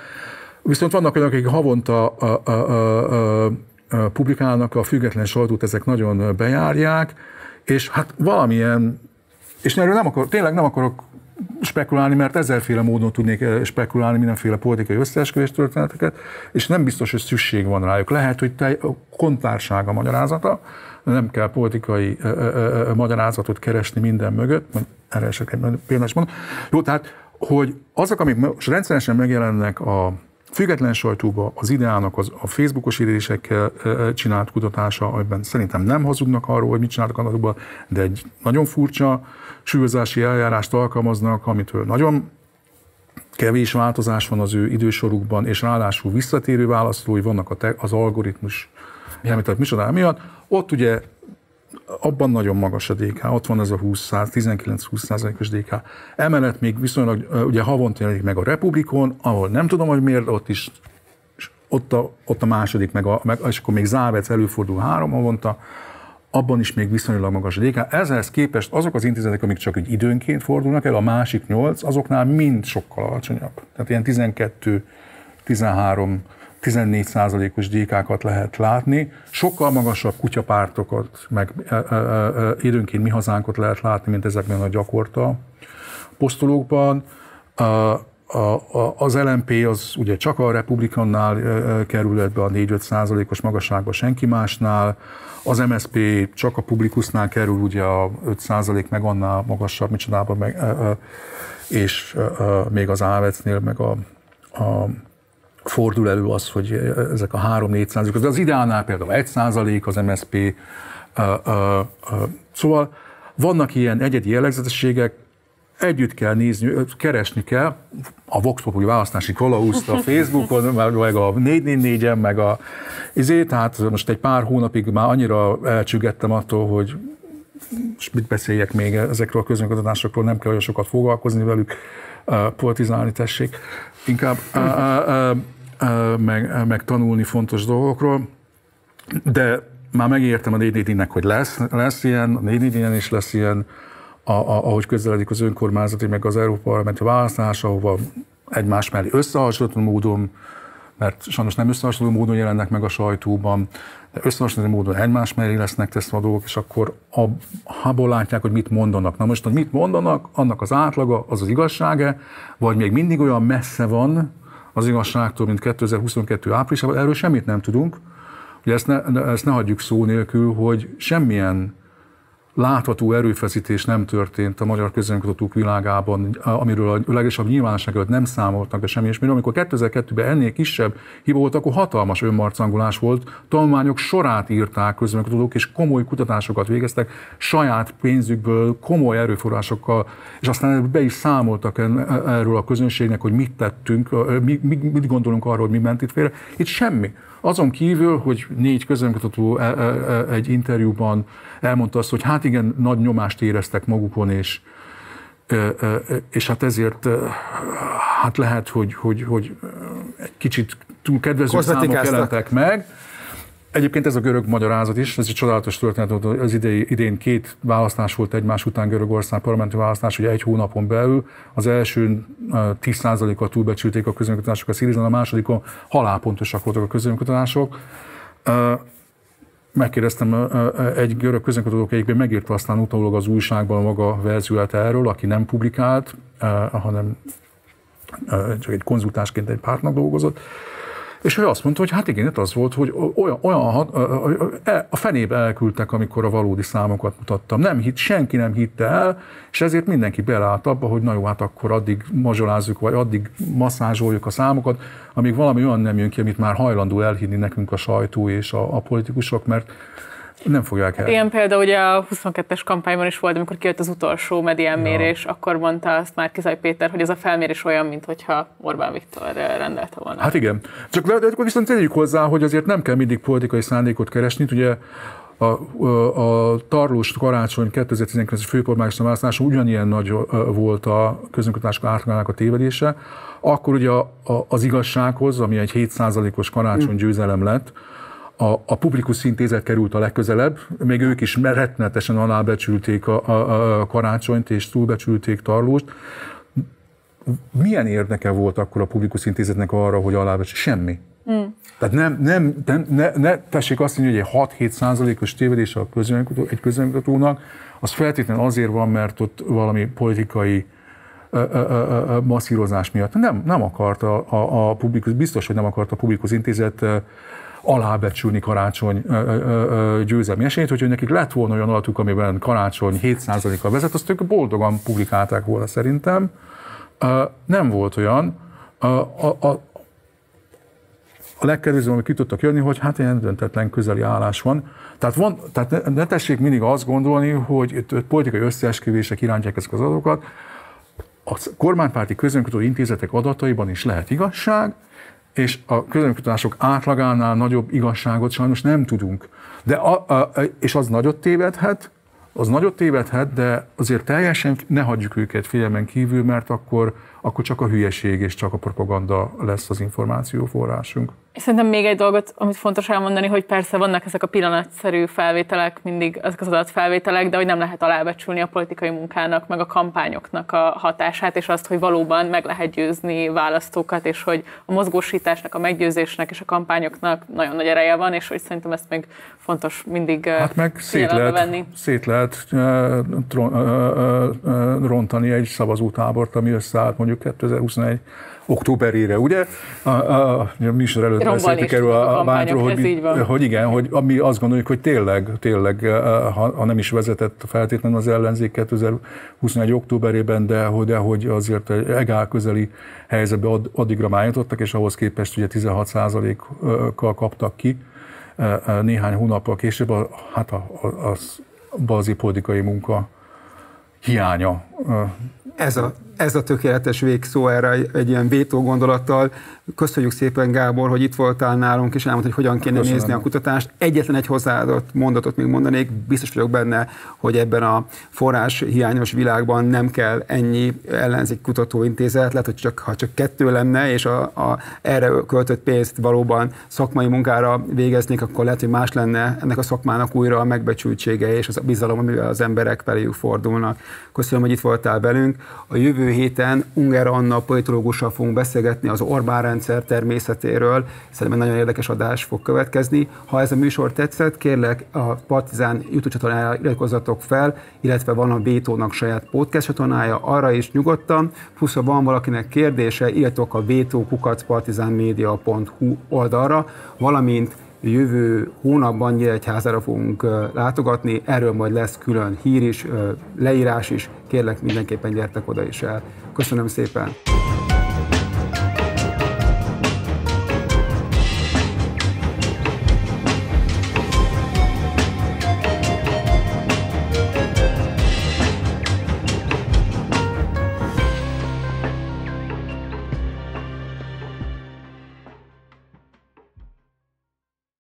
Viszont vannak olyanok, akik havonta publikálnak, a független sajtót ezek nagyon bejárják, és hát valamilyen, és erről tényleg nem akarok spekulálni, mert ezerféle módon tudnék spekulálni mindenféle politikai összeesküvés történeteket, és nem biztos, hogy szükség van rájuk. Lehet, hogy a kontársága magyarázata, nem kell politikai magyarázatot keresni minden mögött, erre esetleg például mondom. Jó, tehát, hogy azok, amik most rendszeresen megjelennek a független sajtóban, az IDEA-nak a Facebookos idézések csinált kutatása, amiben szerintem nem hazudnak arról, hogy mit csináltak azokban, de egy nagyon furcsa súlyozási eljárást alkalmaznak, amitől nagyon kevés változás van az ő idősorukban, és ráadásul visszatérő válaszolói vannak az algoritmus micsodája miatt. Ott ugye abban nagyon magas a DK, ott van ez a 19-20%-os DK. Emellett még viszonylag, ugye havonta jelenik meg a Republikon, ahol nem tudom, hogy miért, ott a második, és akkor még Závecz előfordul 3 havonta, abban is még viszonylag magas a DK. Ezhez képest azok az intézetek, amik csak úgy időnként fordulnak el, a másik 8, azoknál mind sokkal alacsonyabb. Tehát ilyen 12-13-14%-os DK-kat lehet látni, sokkal magasabb kutyapártokat, meg időnként Mi Hazánkot lehet látni, mint ezekben a gyakorta posztolókban. Az LMP az ugye csak a Republikonnál kerületbe, a 4-5%-os magasságban senki másnál, az MSZP csak a Publikusnál kerül, ugye a 5% meg annál magasabb, micsodában, és még az Závecznél, meg a fordul elő az, hogy ezek a 3-4%, az ideánál például 1% az MSZP, szóval vannak ilyen egyedi jellegzetességek, együtt kell nézni, keresni kell, a Vox Populi választási kalauzta a Facebookon, meg a 444-en, meg a izét, hát most egy pár hónapig már annyira elcsüggettem attól, hogy mit beszéljek még ezekről a közműködtetásokról, nem kell olyan sokat foglalkozni velük, politizálni tessék, inkább meg tanulni fontos dolgokról, de már megértem a 444-nek, hogy lesz ilyen, a 444-en is lesz ilyen, ahogy közeledik az önkormányzati, meg az Európa-parlamenti választás, ahova egymás mellé összehasonlító módon, mert sajnos nem összehasonlító módon jelennek meg a sajtóban, de összehasonlító módon egymás mellé lesznek teszve a dolgok, és akkor abból látják, hogy mit mondanak. Na most, hogy mit mondanak, annak az átlaga, az az igazsága, vagy még mindig olyan messze van az igazságtól, mint 2022 áprilisában, erről semmit nem tudunk, hogy ezt ne hagyjuk szó nélkül, hogy semmilyen látható erőfeszítés nem történt a magyar közönkötők világában, amiről a legesebb nyilvánosság előtt nem számoltak, de semmi ismét. Amikor 2002-ben ennél kisebb hiba volt, akkor hatalmas önmarcangolás volt, tanulmányok sorát írták közönkötők, és komoly kutatásokat végeztek saját pénzükből, komoly erőforrásokkal, és aztán be is számoltak erről a közönségnek, hogy mit tettünk, mit gondolunk arról, hogy mi ment itt félre. Itt semmi. Azon kívül, hogy 4 közönkutató egy interjúban elmondta azt, hogy hát igen, nagy nyomást éreztek magukon, és hát ezért hát lehet, hogy egy kicsit túl kedvező számok jelentek meg. Egyébként ez a görög magyarázat is, ez egy csodálatos történet, az idén 2 választás volt egymás után Görögország parlamenti választás, hogy egy hónapon belül az elsőn 10%-kal túlbecsülték a közönkutatások a Syrizán, a másodikon halálpontosak voltak a közönkutatások. Megkérdeztem egy görög közönkutató, egyikben megírta aztán utólag az újságban maga verzióját erről, aki nem publikált, hanem csak egy konzultásként egy pártnak dolgozott. És ő azt mondta, hogy hát igen, itt az volt, hogy olyan a fenébe elküldtek, amikor a valódi számokat mutattam. Senki nem hitte el, és ezért mindenki belállt abba, hogy na jó, hát akkor addig mazsolázzuk, vagy addig masszázsoljuk a számokat, amíg valami olyan nem jön ki, amit már hajlandó elhinni nekünk a sajtó és a politikusok, mert nem fogják el. Ilyen például ugye a 22-es kampányban is volt, amikor kijött az utolsó Medián mérés, akkor mondta azt már Jakab Péter, hogy ez a felmérés olyan, mintha Orbán Viktor rendelte volna. Hát igen. Csak viszont tegyük hozzá, hogy azért nem kell mindig politikai szándékot keresni. Ugye a Tarlós Karácsony 2019-es főpolgármester választása ugyanilyen nagy volt a közönkutatások átlagának a tévedése. Akkor ugye az igazsághoz, ami egy 7%-os Karácsony győzelem lett, a Publikus Intézet került a legközelebb, még ők is rettenetesen alábecsülték a Karácsonyt, és túlbecsülték Tarlóst. Milyen érdeke volt akkor a Publikus Intézetnek arra, hogy alábecsült? Semmi. Tehát ne tessék azt mondani, hogy egy 6-7%-os tévedés egy közönkötőnek, az feltétlenül azért van, mert ott valami politikai masszírozás miatt. Nem akarta a Publikus, biztos, hogy nem akarta a Publikus Intézet alábecsülni Karácsony győzelmi esélyét, hogyha nekik lett volna olyan adatuk, amiben Karácsony 7%-kal vezet, azt ők boldogan publikálták volna szerintem. Nem volt olyan. A legkedvezőbb, amit ki tudtak jönni, hogy hát ilyen döntetlen közeli állás van. Tehát ne tessék mindig azt gondolni, hogy itt politikai összeesküvések irányítják ezek az adatokat. A kormánypárti közönkutató intézetek adataiban is lehet igazság, és a közönkutatások átlagánál nagyobb igazságot sajnos nem tudunk. De és az nagyot tévedhet, de azért teljesen ne hagyjuk őket figyelmen kívül, mert akkor csak a hülyeség és csak a propaganda lesz az információforrásunk. És szerintem még egy dolgot, amit fontos elmondani, hogy persze vannak ezek a pillanatszerű felvételek, mindig ezek az adatfelvételek, de hogy nem lehet alábecsülni a politikai munkának, meg a kampányoknak a hatását, és azt, hogy valóban meg lehet győzni választókat, és hogy a mozgósításnak, a meggyőzésnek és a kampányoknak nagyon nagy ereje van, és hogy szerintem ezt még fontos mindig figyelembe venni. Szét lehet rontani egy szavazótábort, ami összeállt mondjuk 2021 októberére, ugye? A műsor előtt beszéltük erről a vágyról, hogy igen, hogy mi azt gondoljuk, hogy tényleg, ha nem is vezetett feltétlenül az ellenzék 2021 októberében, de hogy azért egy egál közeli helyzetbe addigra már jutottak, és ahhoz képest ugye 16%-kal kaptak ki néhány hónappal később, hát az bazi politikai munka hiánya. Ez a tökéletes végszó erre egy ilyen vétó gondolattal. Köszönjük szépen, Gábor, hogy itt voltál nálunk, és elmondtad, hogy hogyan kéne nézni a kutatást. Egyetlen egy hozzáadott mondatot még mondanék, biztos vagyok benne, hogy ebben a forrás hiányos világban nem kell ennyi ellenzéki kutatóintézet, lehet, hogy ha csak kettő lenne, és erre költött pénzt valóban szakmai munkára végeznék, akkor lehet, hogy más lenne ennek a szakmának újra a megbecsültsége és az a bizalom, amivel az emberek feléjük fordulnak. Köszönöm, hogy itt voltál velünk. A jövő héten Unger Anna politológussal fogunk beszélgetni az Orbán rendszer természetéről, szerintem nagyon érdekes adás fog következni. Ha ez a műsor tetszett, kérlek a Partizán YouTube csatornájára iratkozzatok fel, illetve van a Vétónak saját podcast csatornája, arra is nyugodtan, plusz ha van valakinek kérdése, írjatok a vétó@partizanmedia.hu oldalra, valamint jövő hónapban Nyíregyházára fogunk látogatni, erről majd lesz külön hír is, leírás is, kérlek mindenképpen gyertek oda is el. Köszönöm szépen!